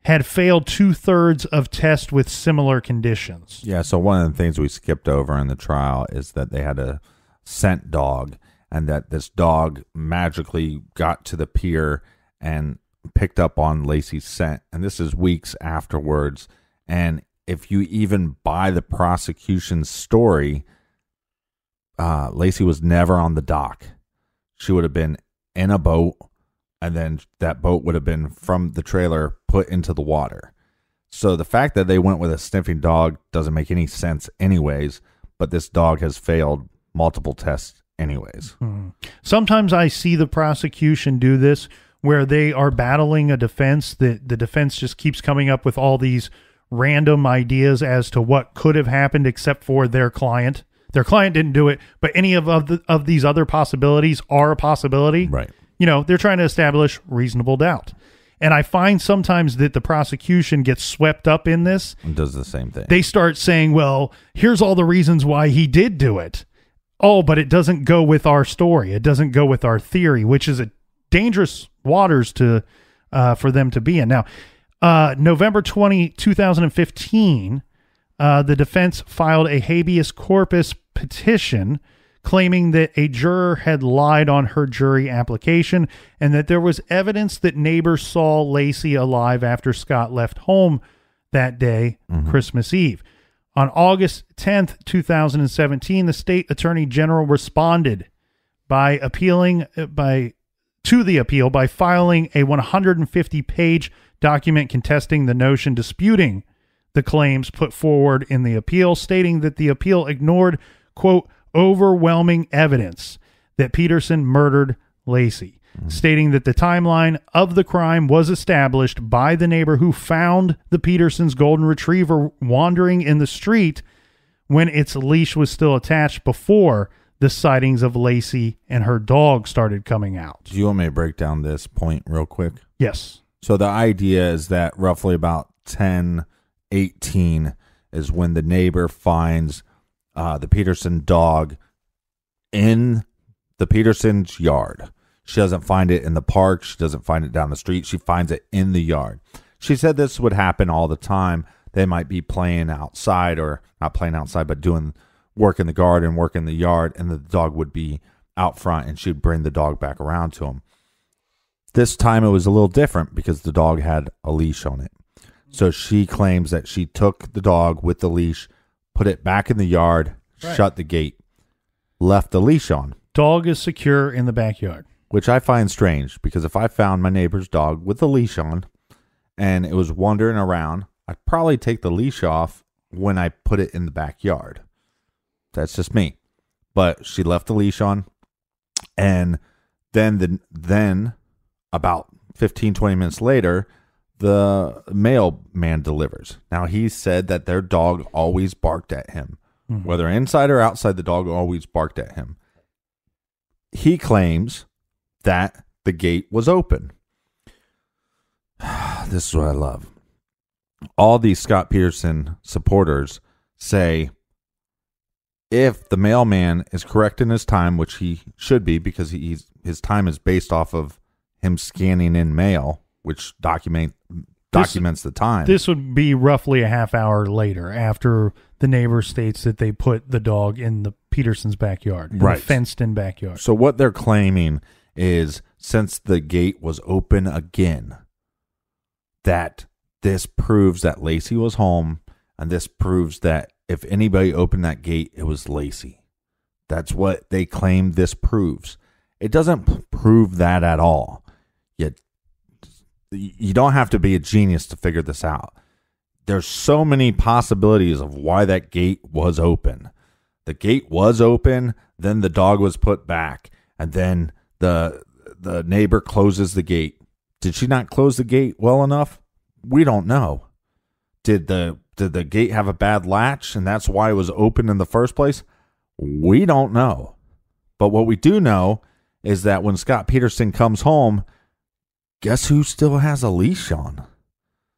had failed two-thirds of tests with similar conditions. Yeah, so one of the things we skipped over in the trial is that they had a scent dog and that this dog magically got to the pier and picked up on Laci's scent. And this is weeks afterwards. And if you even buy the prosecution's story, uh, Laci was never on the dock. She would have been in a boat, and then that boat would have been from the trailer put into the water. So the fact that they went with a sniffing dog doesn't make any sense anyways, but this dog has failed multiple tests anyways. Hmm. Sometimes I see the prosecution do this where they are battling a defense that the defense just keeps coming up with all these random ideas as to what could have happened except for their client. Their client didn't do it, but any of, of, the, of these other possibilities are a possibility. Right. You know, they're trying to establish reasonable doubt. And I find sometimes that the prosecution gets swept up in this. And does the same thing. They start saying, well, here's all the reasons why he did do it. Oh, but it doesn't go with our story. It doesn't go with our theory, which is a dangerous waters to uh, for them to be in. Now, uh, November twentieth, two thousand fifteen, uh, the defense filed a habeas corpus petition claiming that a juror had lied on her jury application and that there was evidence that neighbors saw Laci alive after Scott left home that day, mm-hmm. Christmas Eve. On August tenth, two thousand seventeen, the state attorney general responded by appealing by to the appeal by filing a one hundred fifty page document contesting the notion, disputing the claims put forward in the appeal, stating that the appeal ignored, quote, overwhelming evidence that Peterson murdered Laci, mm-hmm. stating that the timeline of the crime was established by the neighbor who found the Peterson's golden retriever wandering in the street when its leash was still attached before the sightings of Laci and her dog started coming out. Do you want me to break down this point real quick? Yes. So the idea is that roughly about ten eighteen is when the neighbor finds Uh, the Peterson dog in the Peterson's yard. She doesn't find it in the park. She doesn't find it down the street. She finds it in the yard. She said this would happen all the time. They might be playing outside, or not playing outside, but doing work in the garden, work in the yard, and the dog would be out front, and she'd bring the dog back around to him. This time it was a little different because the dog had a leash on it. So she claims that she took the dog with the leash, put it back in the yard, right. Shut the gate, left the leash on. Dog is secure in the backyard. Which I find strange, because if I found my neighbor's dog with the leash on and it was wandering around, I'd probably take the leash off when I put it in the backyard. That's just me. But she left the leash on, and then the, then about fifteen, twenty minutes later, the mailman delivers. Now, he said that their dog always barked at him. Mm-hmm. Whether inside or outside, the dog always barked at him. He claims that the gate was open. This is what I love. All these Scott Peterson supporters say, if the mailman is correct in his time, which he should be, because he's, his time is based off of him scanning in mail, which document documents this, the time. This would be roughly a half hour later, after the neighbor states that they put the dog in the Peterson's backyard, right. The fenced-in backyard. So what they're claiming is, since the gate was open again, that this proves that Laci was home, and this proves that if anybody opened that gate, it was Laci. That's what they claim this proves. It doesn't p- prove that at all. Yet you don't have to be a genius to figure this out. There's so many possibilities of why that gate was open. The gate was open, then the dog was put back, and then the the neighbor closes the gate. Did she not close the gate well enough? We don't know. Did the did the gate have a bad latch, and that's why it was open in the first place? We don't know. But what we do know is that when Scott Peterson comes home, guess who still has a leash on?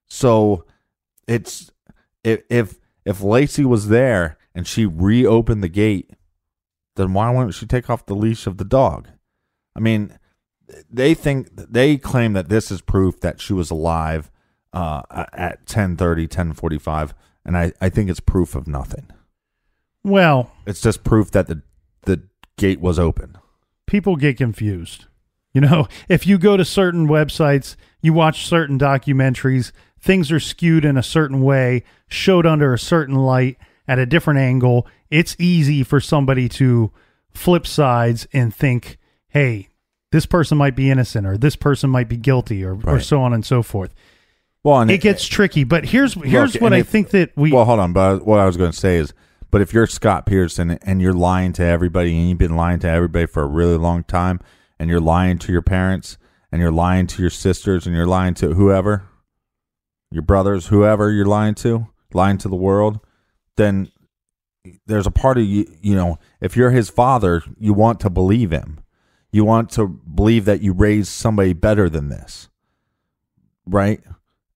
So it's if if, if Laci was there and she reopened the gate, then why wouldn't she take off the leash of the dog? I mean, they think they claim that this is proof that she was alive uh, at ten thirty, ten forty-five, and I, I think it's proof of nothing. Well, it's just proof that the the gate was open. People get confused. You know, if you go to certain websites, you watch certain documentaries, things are skewed in a certain way, showed under a certain light at a different angle. It's easy for somebody to flip sides and think, hey, this person might be innocent or this person might be guilty or, right. or so on and so forth. Well, and it, it gets tricky, but here's here's look, what I if, think that we... Well, hold on, but what I was going to say is, but if you're Scott Peterson and you're lying to everybody and you've been lying to everybody for a really long time and you're lying to your parents and you're lying to your sisters and you're lying to whoever, your brothers, whoever you're lying to, lying to the world, then there's a part of you, you know, if you're his father, you want to believe him. You want to believe that you raised somebody better than this, right?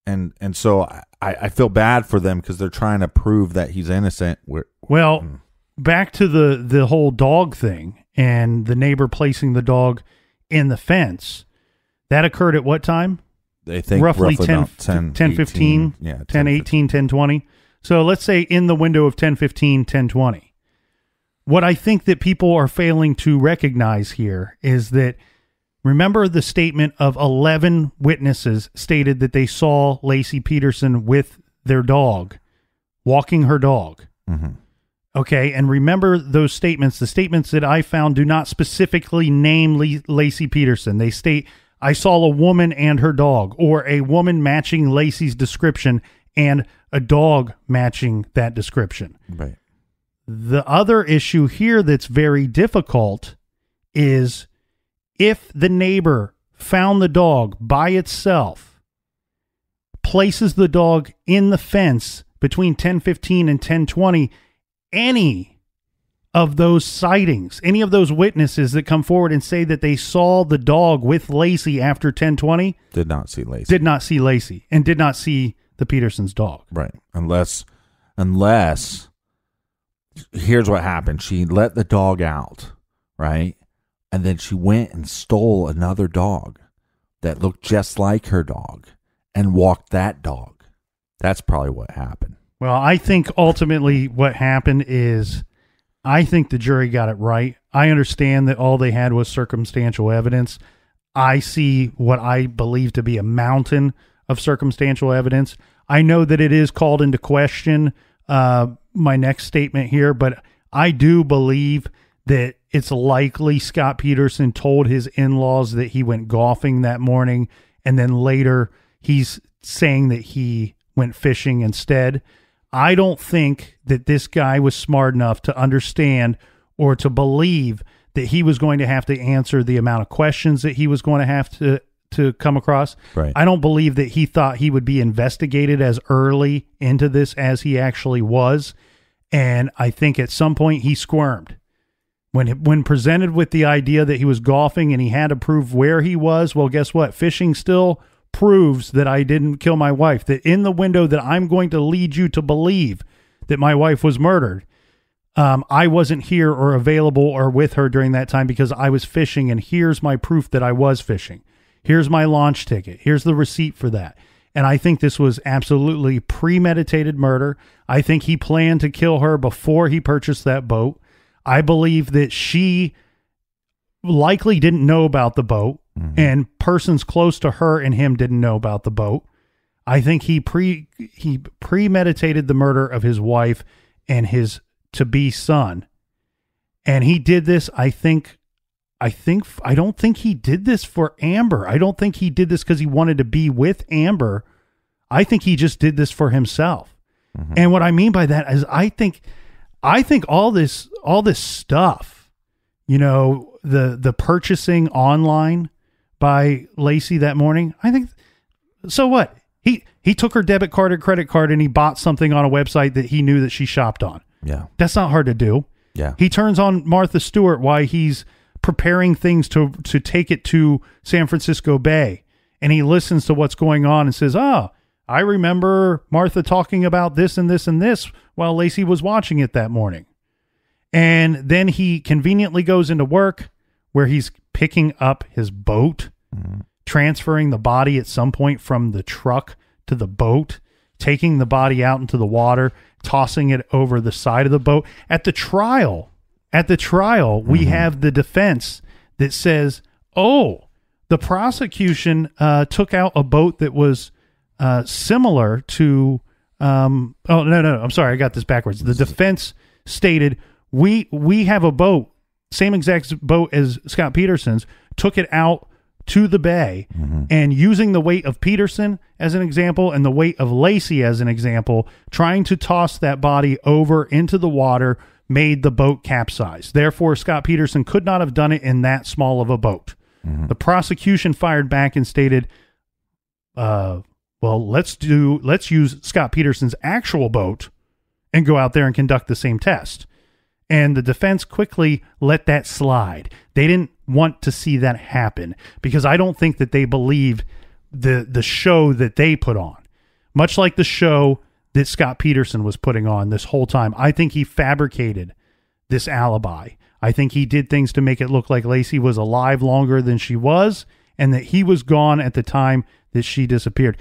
And and so I, I feel bad for them because they're trying to prove that he's innocent. We're, well, mm. back to the, the whole dog thing and the neighbor placing the dog in the fence. That occurred at what time? They think roughly, roughly ten, ten, ten, fifteen, yeah, ten, ten, eighteen, ten, twenty. So let's say in the window of ten fifteen, ten twenty. What I think that people are failing to recognize here is that, remember the statement of eleven witnesses stated that they saw Laci Peterson with their dog, walking her dog. Mm-hmm. Okay, and remember those statements. The statements that I found do not specifically name Le- Laci Peterson. They state, I saw a woman and her dog, or a woman matching Lacey's description and a dog matching that description. Right. The other issue here that's very difficult is if the neighbor found the dog by itself, places the dog in the fence between ten fifteen and ten twenty, any of those sightings, any of those witnesses that come forward and say that they saw the dog with Laci after ten twenty did not see Laci, did not see Laci, and did not see the Peterson's dog. Right. Unless, unless here's what happened. She let the dog out, right? And then she went and stole another dog that looked just like her dog and walked that dog. That's probably what happened. Well, I think ultimately what happened is I think the jury got it right. I understand that all they had was circumstantial evidence. I see what I believe to be a mountain of circumstantial evidence. I know that it is called into question uh, my next statement here, but I do believe that it's likely Scott Peterson told his in-laws that he went golfing that morning, and then later he's saying that he went fishing instead. I don't think that this guy was smart enough to understand or to believe that he was going to have to answer the amount of questions that he was going to have to, to come across. Right. I don't believe that he thought he would be investigated as early into this as he actually was, and I think at some point he squirmed. When when presented with the idea that he was golfing and he had to prove where he was, well, guess what? Fishing still proves that I didn't kill my wife, that in the window that I'm going to lead you to believe that my wife was murdered, um, I wasn't here or available or with her during that time because I was fishing, and here's my proof that I was fishing. Here's my launch ticket. Here's the receipt for that. And I think this was absolutely premeditated murder. I think he planned to kill her before he purchased that boat. I believe that she likely didn't know about the boat, mm-hmm. and persons close to her and him didn't know about the boat. I think he pre he premeditated the murder of his wife and his to-be son. And he did this, I think, I think, I don't think he did this for Amber. I don't think he did this because he wanted to be with Amber. I think he just did this for himself. Mm-hmm. And what I mean by that is I think, I think all this, all this stuff, you know, the, the purchasing online by Laci that morning, I think, so what? He, he took her debit card or credit card and he bought something on a website that he knew that she shopped on. Yeah. That's not hard to do. Yeah. He turns on Martha Stewart while he's preparing things to, to take it to San Francisco Bay. And he listens to what's going on and says, oh, I remember Martha talking about this and this and this while Laci was watching it that morning. And then he conveniently goes into work where he's picking up his boat, mm-hmm. transferring the body at some point from the truck to the boat, taking the body out into the water, tossing it over the side of the boat. At the trial, at the trial, mm-hmm. we have the defense that says, oh, the prosecution uh, took out a boat that was Uh, similar to, um, oh no, no, I'm sorry. I got this backwards. The defense stated, we, we have a boat, same exact boat as Scott Peterson's, took it out to the bay, mm-hmm. and using the weight of Peterson as an example and the weight of Laci as an example, trying to toss that body over into the water made the boat capsize. Therefore, Scott Peterson could not have done it in that small of a boat. Mm-hmm. The prosecution fired back and stated, uh, well, let's do, let's use Scott Peterson's actual boat and go out there and conduct the same test. And the defense quickly let that slide. They didn't want to see that happen because I don't think that they believe the, the show that they put on, much like the show that Scott Peterson was putting on this whole time. I think he fabricated this alibi. I think he did things to make it look like Laci was alive longer than she was and that he was gone at the time that she disappeared.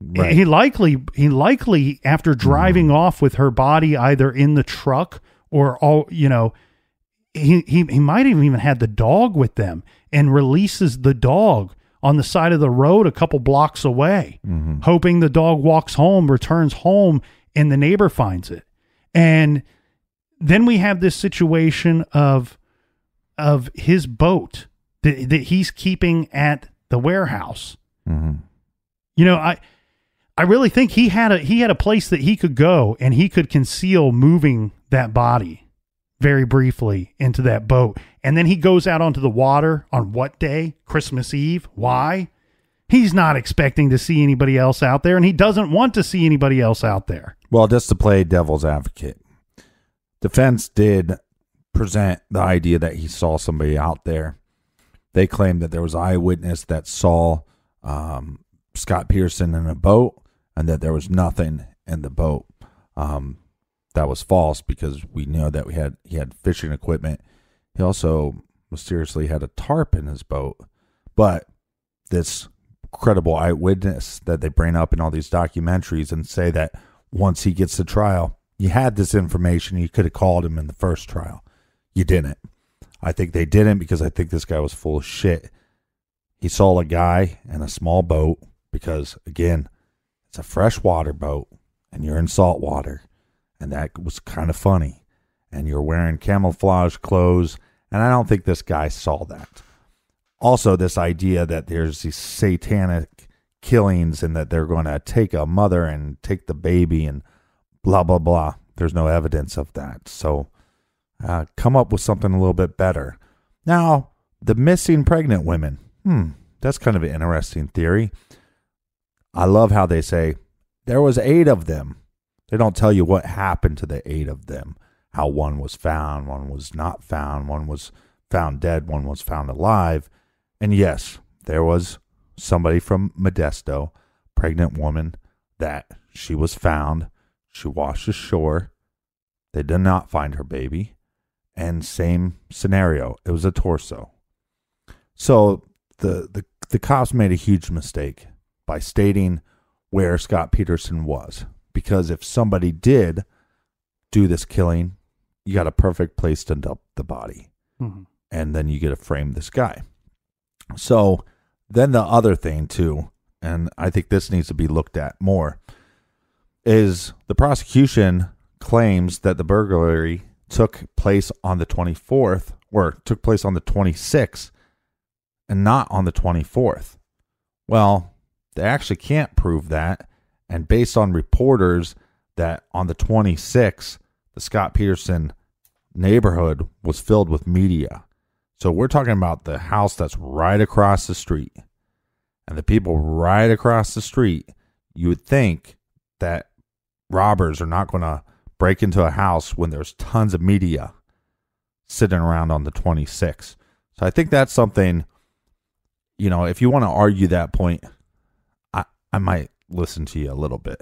Right. He likely, he likely after driving mm-hmm. off with her body, either in the truck or all, you know, he, he, he might have even had the dog with them and releases the dog on the side of the road a couple blocks away, mm-hmm. hoping the dog walks home, returns home, and the neighbor finds it. And then we have this situation of, of his boat that, that he's keeping at the warehouse. Mm-hmm. You know, I, I really think he had a he had a place that he could go and he could conceal moving that body very briefly into that boat. And then he goes out onto the water on what day? Christmas Eve. Why? He's not expecting to see anybody else out there and he doesn't want to see anybody else out there. Well, just to play devil's advocate, defense did present the idea that he saw somebody out there. They claimed that there was an eyewitness that saw um Scott Peterson in a boat and that there was nothing in the boat. Um, that was false because we know that we had, he had fishing equipment. He also mysteriously had a tarp in his boat, but this credible eyewitness that they bring up in all these documentaries and say that once he gets to trial, you had this information. You could have called him in the first trial. You didn't. I think they didn't because I think this guy was full of shit. He saw a guy in a small boat. Because, again, it's a freshwater boat, and you're in salt water, and that was kind of funny. And you're wearing camouflage clothes, and I don't think this guy saw that. Also, this idea that there's these satanic killings and that they're going to take a mother and take the baby and blah, blah, blah. There's no evidence of that. So uh, come up with something a little bit better. Now, the missing pregnant women. Hmm, that's kind of an interesting theory. I love how they say there was eight of them. They don't tell you what happened to the eight of them, how one was found, one was not found, one was found dead, one was found alive. And yes, there was somebody from Modesto, pregnant woman, that she was found. She washed ashore. They did not find her baby. And same scenario. It was a torso. So the, the, the cops made a huge mistake by stating where Scott Peterson was. Because if somebody did do this killing, you got a perfect place to dump the body. Mm-hmm. And then you get to frame this guy. So then the other thing too, and I think this needs to be looked at more, is the prosecution claims that the burglary took place on the twenty-fourth, or took place on the twenty-sixth and not on the twenty-fourth. Well, they actually can't prove that. And based on reporters that on the twenty-sixth, the Scott Peterson neighborhood was filled with media. So we're talking about the house that's right across the street. And the people right across the street, you would think that robbers are not going to break into a house when there's tons of media sitting around on the twenty-sixth. So I think that's something, you know, if you want to argue that point, I, I might listen to you a little bit.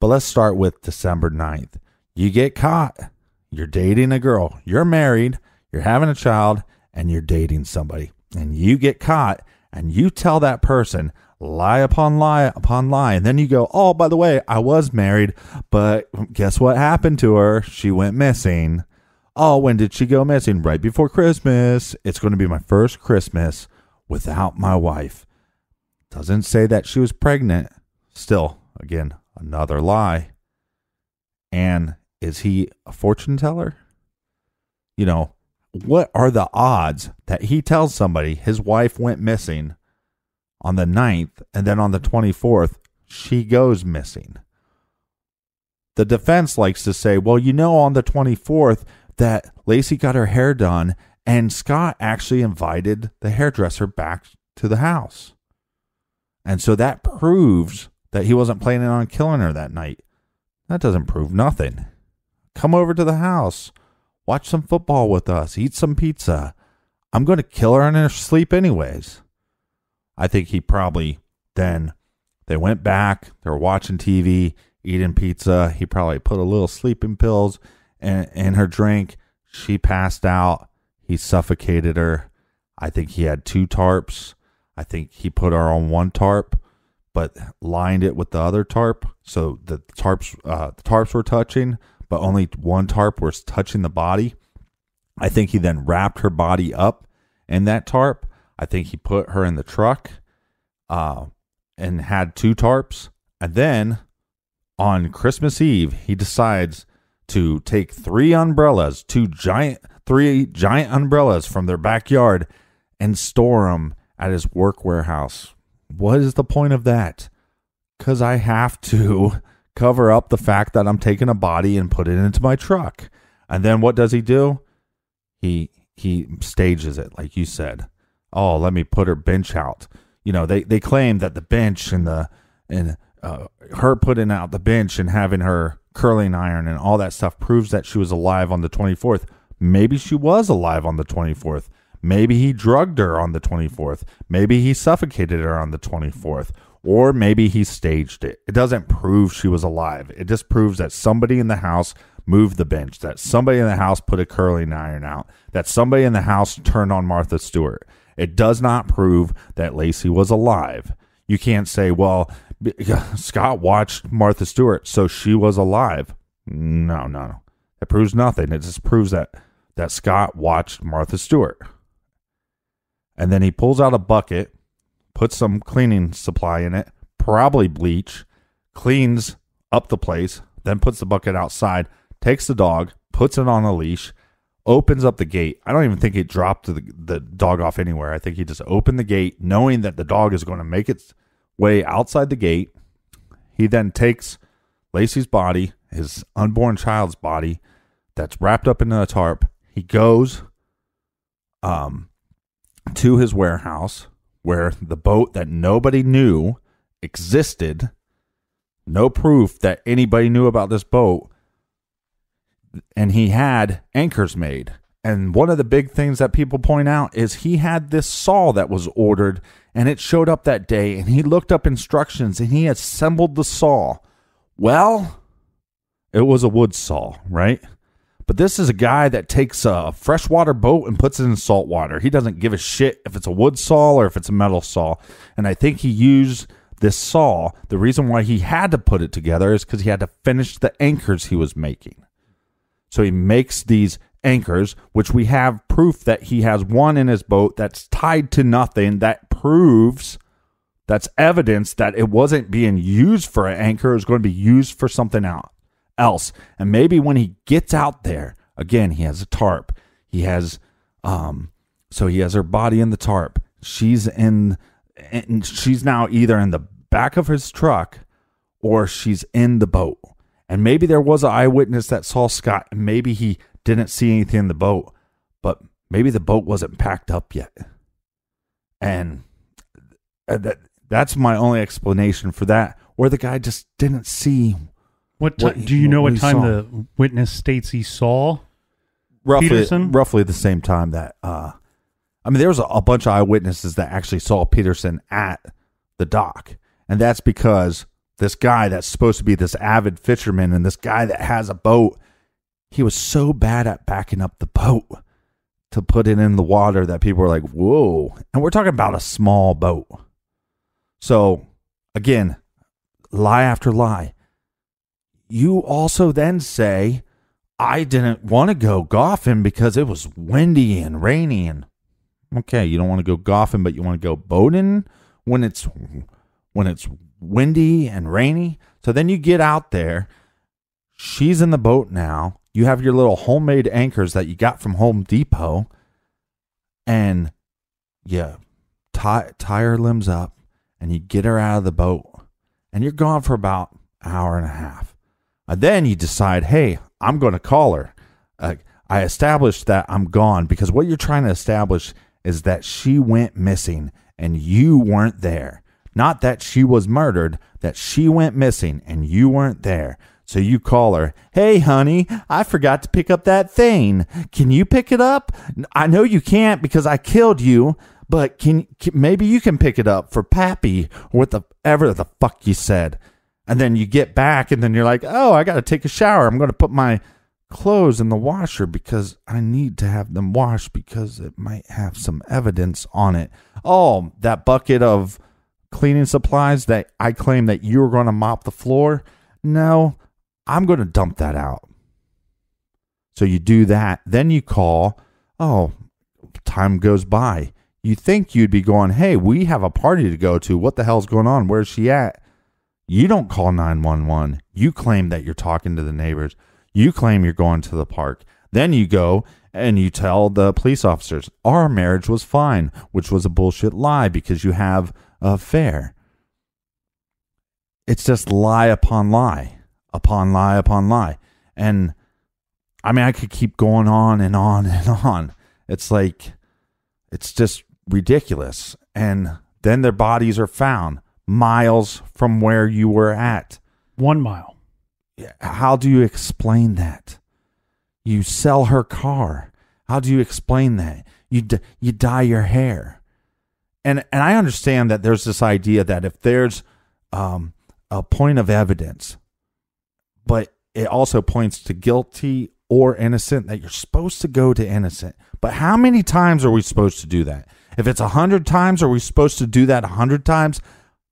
But let's start with December ninth. You get caught. You're dating a girl. You're married. You're having a child, and you're dating somebody. And you get caught, and you tell that person lie upon lie upon lie. And then you go, oh, by the way, I was married, but guess what happened to her? She went missing. Oh, when did she go missing? Right before Christmas. It's going to be my first Christmas without my wife. Doesn't say that she was pregnant. Still, again, another lie. And is he a fortune teller? You know, what are the odds that he tells somebody his wife went missing on the ninth and then on the twenty-fourth, she goes missing? The defense likes to say, well, you know, on the twenty-fourth that Laci got her hair done and Scott actually invited the hairdresser back to the house. And so that proves that he wasn't planning on killing her that night. That doesn't prove nothing. Come over to the house. Watch some football with us. Eat some pizza. I'm going to kill her in her sleep anyways. I think he probably then, they went back. They were watching T V, eating pizza. He probably put a little sleeping pills in, in her drink. She passed out. He suffocated her. I think he had two tarps. I think he put her on one tarp, but lined it with the other tarp. So the tarps, uh, the tarps were touching, but only one tarp was touching the body. I think he then wrapped her body up in that tarp. I think he put her in the truck uh, and had two tarps. And then on Christmas Eve, he decides to take three umbrellas, two giant, three giant umbrellas from their backyard and store them at his work warehouse. What is the point of that? Because I have to cover up the fact that I'm taking a body and put it into my truck. And then what does he do? He he stages it, like you said. Oh, let me put her bench out. You know, they, they claim that the bench and the and uh, her putting out the bench and having her curling iron and all that stuff proves that she was alive on the twenty-fourth. Maybe she was alive on the twenty-fourth. Maybe he drugged her on the twenty-fourth. Maybe he suffocated her on the twenty-fourth. Or maybe he staged it. It doesn't prove she was alive. It just proves that somebody in the house moved the bench, that somebody in the house put a curling iron out, that somebody in the house turned on Martha Stewart. It does not prove that Laci was alive. You can't say, well, Scott watched Martha Stewart, so she was alive. No, no, no. It proves nothing. It just proves that, that Scott watched Martha Stewart. And then he pulls out a bucket, puts some cleaning supply in it, probably bleach, cleans up the place, then puts the bucket outside, takes the dog, puts it on a leash, opens up the gate. I don't even think he dropped the, the dog off anywhere. I think he just opened the gate, knowing that the dog is going to make its way outside the gate. He then takes Laci's body, his unborn child's body, that's wrapped up in a tarp. He goes um, to his warehouse, where the boat that nobody knew existed, no proof that anybody knew about this boat, and he had anchors made. And one of the big things that people point out is he had this saw that was ordered, and it showed up that day, and he looked up instructions, and he assembled the saw. Well, it was a wood saw, right? But this is a guy that takes a freshwater boat and puts it in salt water. He doesn't give a shit if it's a wood saw or if it's a metal saw. And I think he used this saw. The reason why he had to put it together is because he had to finish the anchors he was making. So he makes these anchors, which we have proof that he has one in his boat that's tied to nothing. That proves, that's evidence that it wasn't being used for an anchor. It was going to be used for something else. else. And maybe when he gets out there, Again, he has a tarp. He has, um, so he has her body in the tarp. She's in, and she's now either in the back of his truck or she's in the boat. And maybe there was an eyewitness that saw Scott, and maybe he didn't see anything in the boat, but maybe the boat wasn't packed up yet. And that that's my only explanation for that. Or the guy just didn't see. What, t- what he, do you know what, what time saw. The witness states he saw roughly, Peterson? Roughly the same time that, uh, I mean, there was a, a bunch of eyewitnesses that actually saw Peterson at the dock. And that's because this guy that's supposed to be this avid fisherman and this guy that has a boat, he was so bad at backing up the boat to put it in the water that people were like, whoa. And we're talking about a small boat. So, again, lie after lie. You also then say, I didn't want to go golfing because it was windy and rainy. And okay, you don't want to go golfing, but you want to go boating when it's when it's windy and rainy. So then you get out there. She's in the boat now. You have your little homemade anchors that you got from Home Depot. And yeah, tie, tie her limbs up and you get her out of the boat. And you're gone for about an hour and a half. And then you decide, hey, I'm going to call her. Uh, I established that I'm gone, because what you're trying to establish is that she went missing and you weren't there. Not that she was murdered, that she went missing and you weren't there. So you call her, hey, honey, I forgot to pick up that thing. Can you pick it up? I know you can't because I killed you, but can, can maybe you can pick it up for Pappy or whatever the fuck you said. And then you get back and then you're like, oh, I got to take a shower. I'm going to put my clothes in the washer because I need to have them washed because it might have some evidence on it. Oh, that bucket of cleaning supplies that I claimed that you were going to mop the floor. No, I'm going to dump that out. So you do that. Then you call. Oh, time goes by. You think you'd be going, hey, we have a party to go to. What the hell's going on? Where's she at? You don't call nine one one. You claim that you're talking to the neighbors. You claim you're going to the park. Then you go and you tell the police officers, our marriage was fine, which was a bullshit lie because you have an affair. It's just lie upon lie, upon lie upon lie. And I mean, I could keep going on and on and on. It's like, it's just ridiculous. And then their bodies are found miles from where you were at. One mile. How do you explain that? You sell her car. How do you explain that? You d- you dye your hair. And and I understand that there's this idea that if there's um, a point of evidence, but it also points to guilty or innocent, that you're supposed to go to innocent. But how many times are we supposed to do that? If it's one hundred times, are we supposed to do that one hundred times?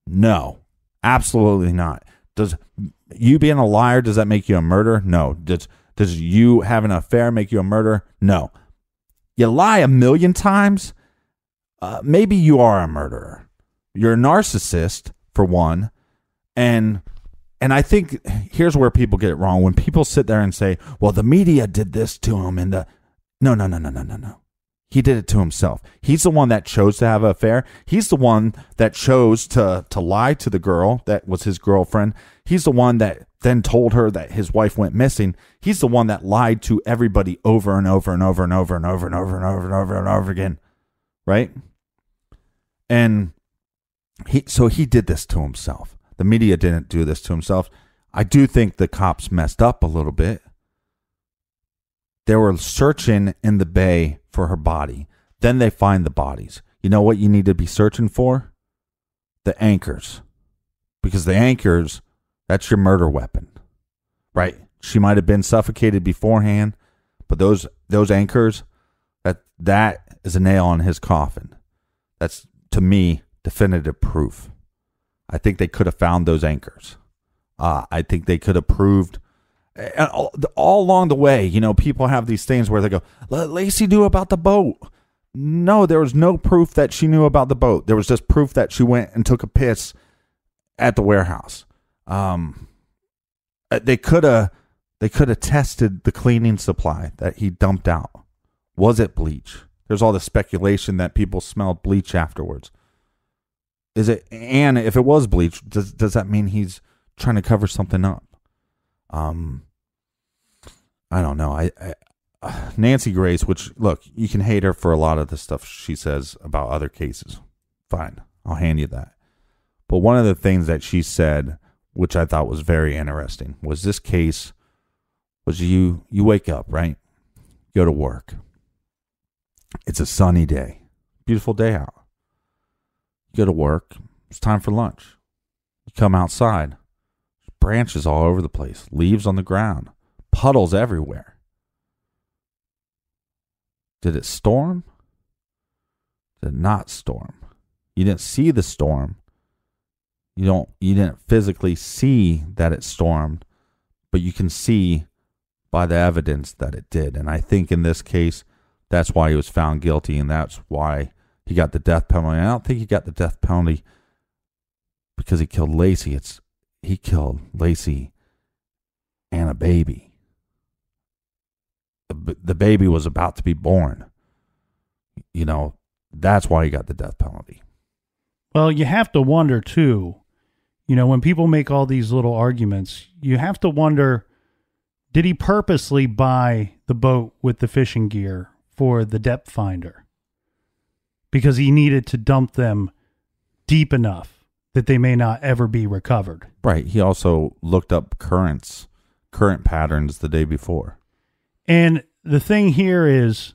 No, absolutely not. Does you being a liar, does that make you a murderer? No. Does does you having an affair make you a murderer? No. You lie a million times, uh, maybe you are a murderer. You're a narcissist, for one. And and I think here's where people get it wrong. When people sit there and say, well, the media did this to him. And the no, no, no, no, no, no, no. He did it to himself. He's the one that chose to have an affair. He's the one that chose to, to lie to the girl that was his girlfriend. He's the one that then told her that his wife went missing. He's the one that lied to everybody over and over and over and over and over and over and over and over and over again. Right? And he so he did this to himself. The media didn't do this to himself. I do think the cops messed up a little bit. They were searching in the bay for her body. Then they find the bodies. You know what you need to be searching for? The anchors. Because the anchors, that's your murder weapon. Right? She might have been suffocated beforehand, but those those anchors, that that is a nail in his coffin. That's, to me, definitive proof. I think they could have found those anchors. Uh, I think they could have proved. And all, all along the way, you know, people have these things where they go, let Laci do about the boat. No, there was no proof that she knew about the boat. There was just proof that she went and took a piss at the warehouse. Um, they could have They could have tested the cleaning supply that he dumped out. Was it bleach? There's all the speculation that people smelled bleach afterwards. Is it? And if it was bleach, does does that mean he's trying to cover something up? Um, I don't know. I, I Nancy Grace, which, look, you can hate her for a lot of the stuff she says about other cases. Fine. I'll hand you that. But one of the things that she said, which I thought was very interesting, was this case was you, you wake up, right? Go to work. It's a sunny day. Beautiful day out. You go to work. It's time for lunch. You come outside. There's branches all over the place. Leaves on the ground. Puddles everywhere. Did it storm? Did it not storm? You didn't see the storm. You don't. You didn't physically see that it stormed, but you can see by the evidence that it did. And I think in this case, that's why he was found guilty, and that's why he got the death penalty. And I don't think he got the death penalty because he killed Laci. It's he killed Laci and a baby. The baby was about to be born. You know, that's why he got the death penalty. Well, you have to wonder too, you know, when people make all these little arguments, you have to wonder, did he purposely buy the boat with the fishing gear for the depth finder? Because he needed to dump them deep enough that they may not ever be recovered. Right. He also looked up currents, current patterns the day before. And the thing here is,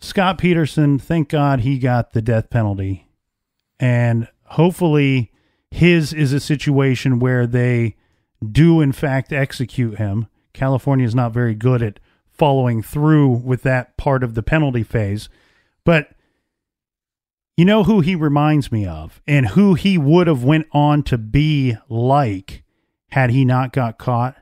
Scott Peterson, thank God he got the death penalty. And hopefully his is a situation where they do, in fact, execute him. California is not very good at following through with that part of the penalty phase. But you know who he reminds me of and who he would have went on to be like had he not got caught?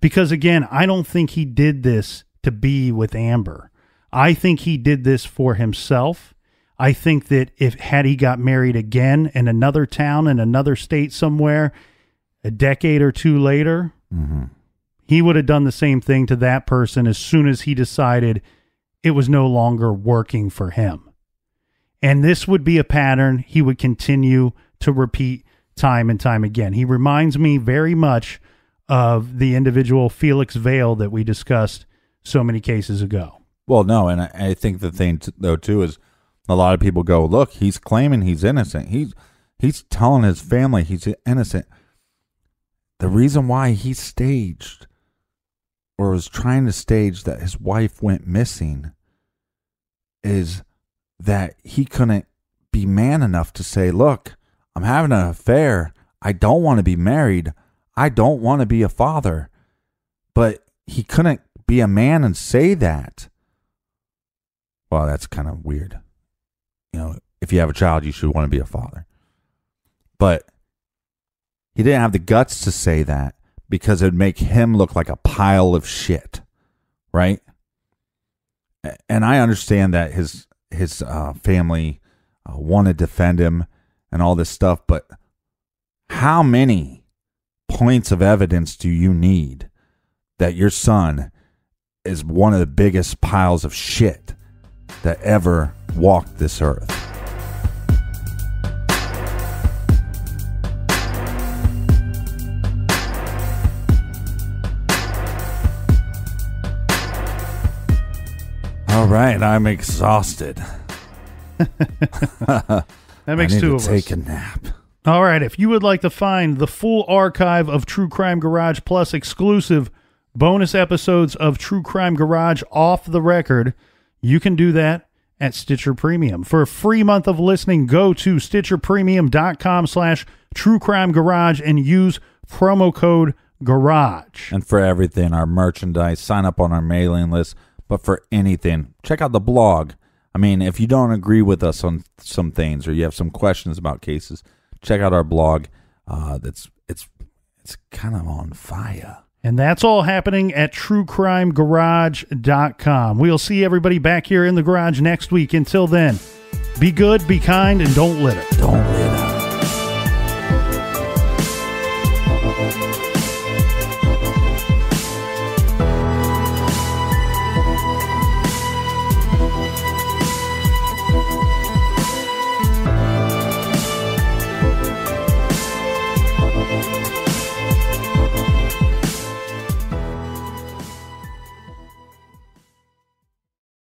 Because, again, I don't think he did this to be with Amber. I think he did this for himself. I think that if had he got married again in another town, in another state somewhere, a decade or two later, mm-hmm. he would have done the same thing to that person as soon as he decided it was no longer working for him. And this would be a pattern he would continue to repeat time and time again. He reminds me very much of the individual Felix Vail that we discussed so many cases ago. Well, no, and I, I think the thing, t- though, too, is a lot of people go, look, he's claiming he's innocent. He's, he's telling his family he's innocent. The reason why he staged or was trying to stage that his wife went missing is that he couldn't be man enough to say, look, I'm having an affair. I don't want to be married. I don't want to be a father, but he couldn't be a man and say that. Well, that's kind of weird. You know, if you have a child, you should want to be a father, but he didn't have the guts to say that because it'd make him look like a pile of shit. Right. And I understand that his, his uh, family uh, wanted to defend him and all this stuff, but how many points of evidence do you need that your son is one of the biggest piles of shit that ever walked this earth? All right, I'm exhausted. That makes two of us. I need to take a nap. All right, if you would like to find the full archive of True Crime Garage plus exclusive bonus episodes of True Crime Garage off the record, you can do that at Stitcher Premium. For a free month of listening, go to stitcherpremium.com slash True Crime Garage and use promo code GARAGE. And for everything, our merchandise, sign up on our mailing list, but for anything, check out the blog. I mean, if you don't agree with us on some things or you have some questions about cases, check out our blog. Uh, that's it's it's kind of on fire. And that's all happening at true crime garage dot com. We'll see everybody back here in the garage next week. Until then, be good, be kind, and don't litter. Don't litter.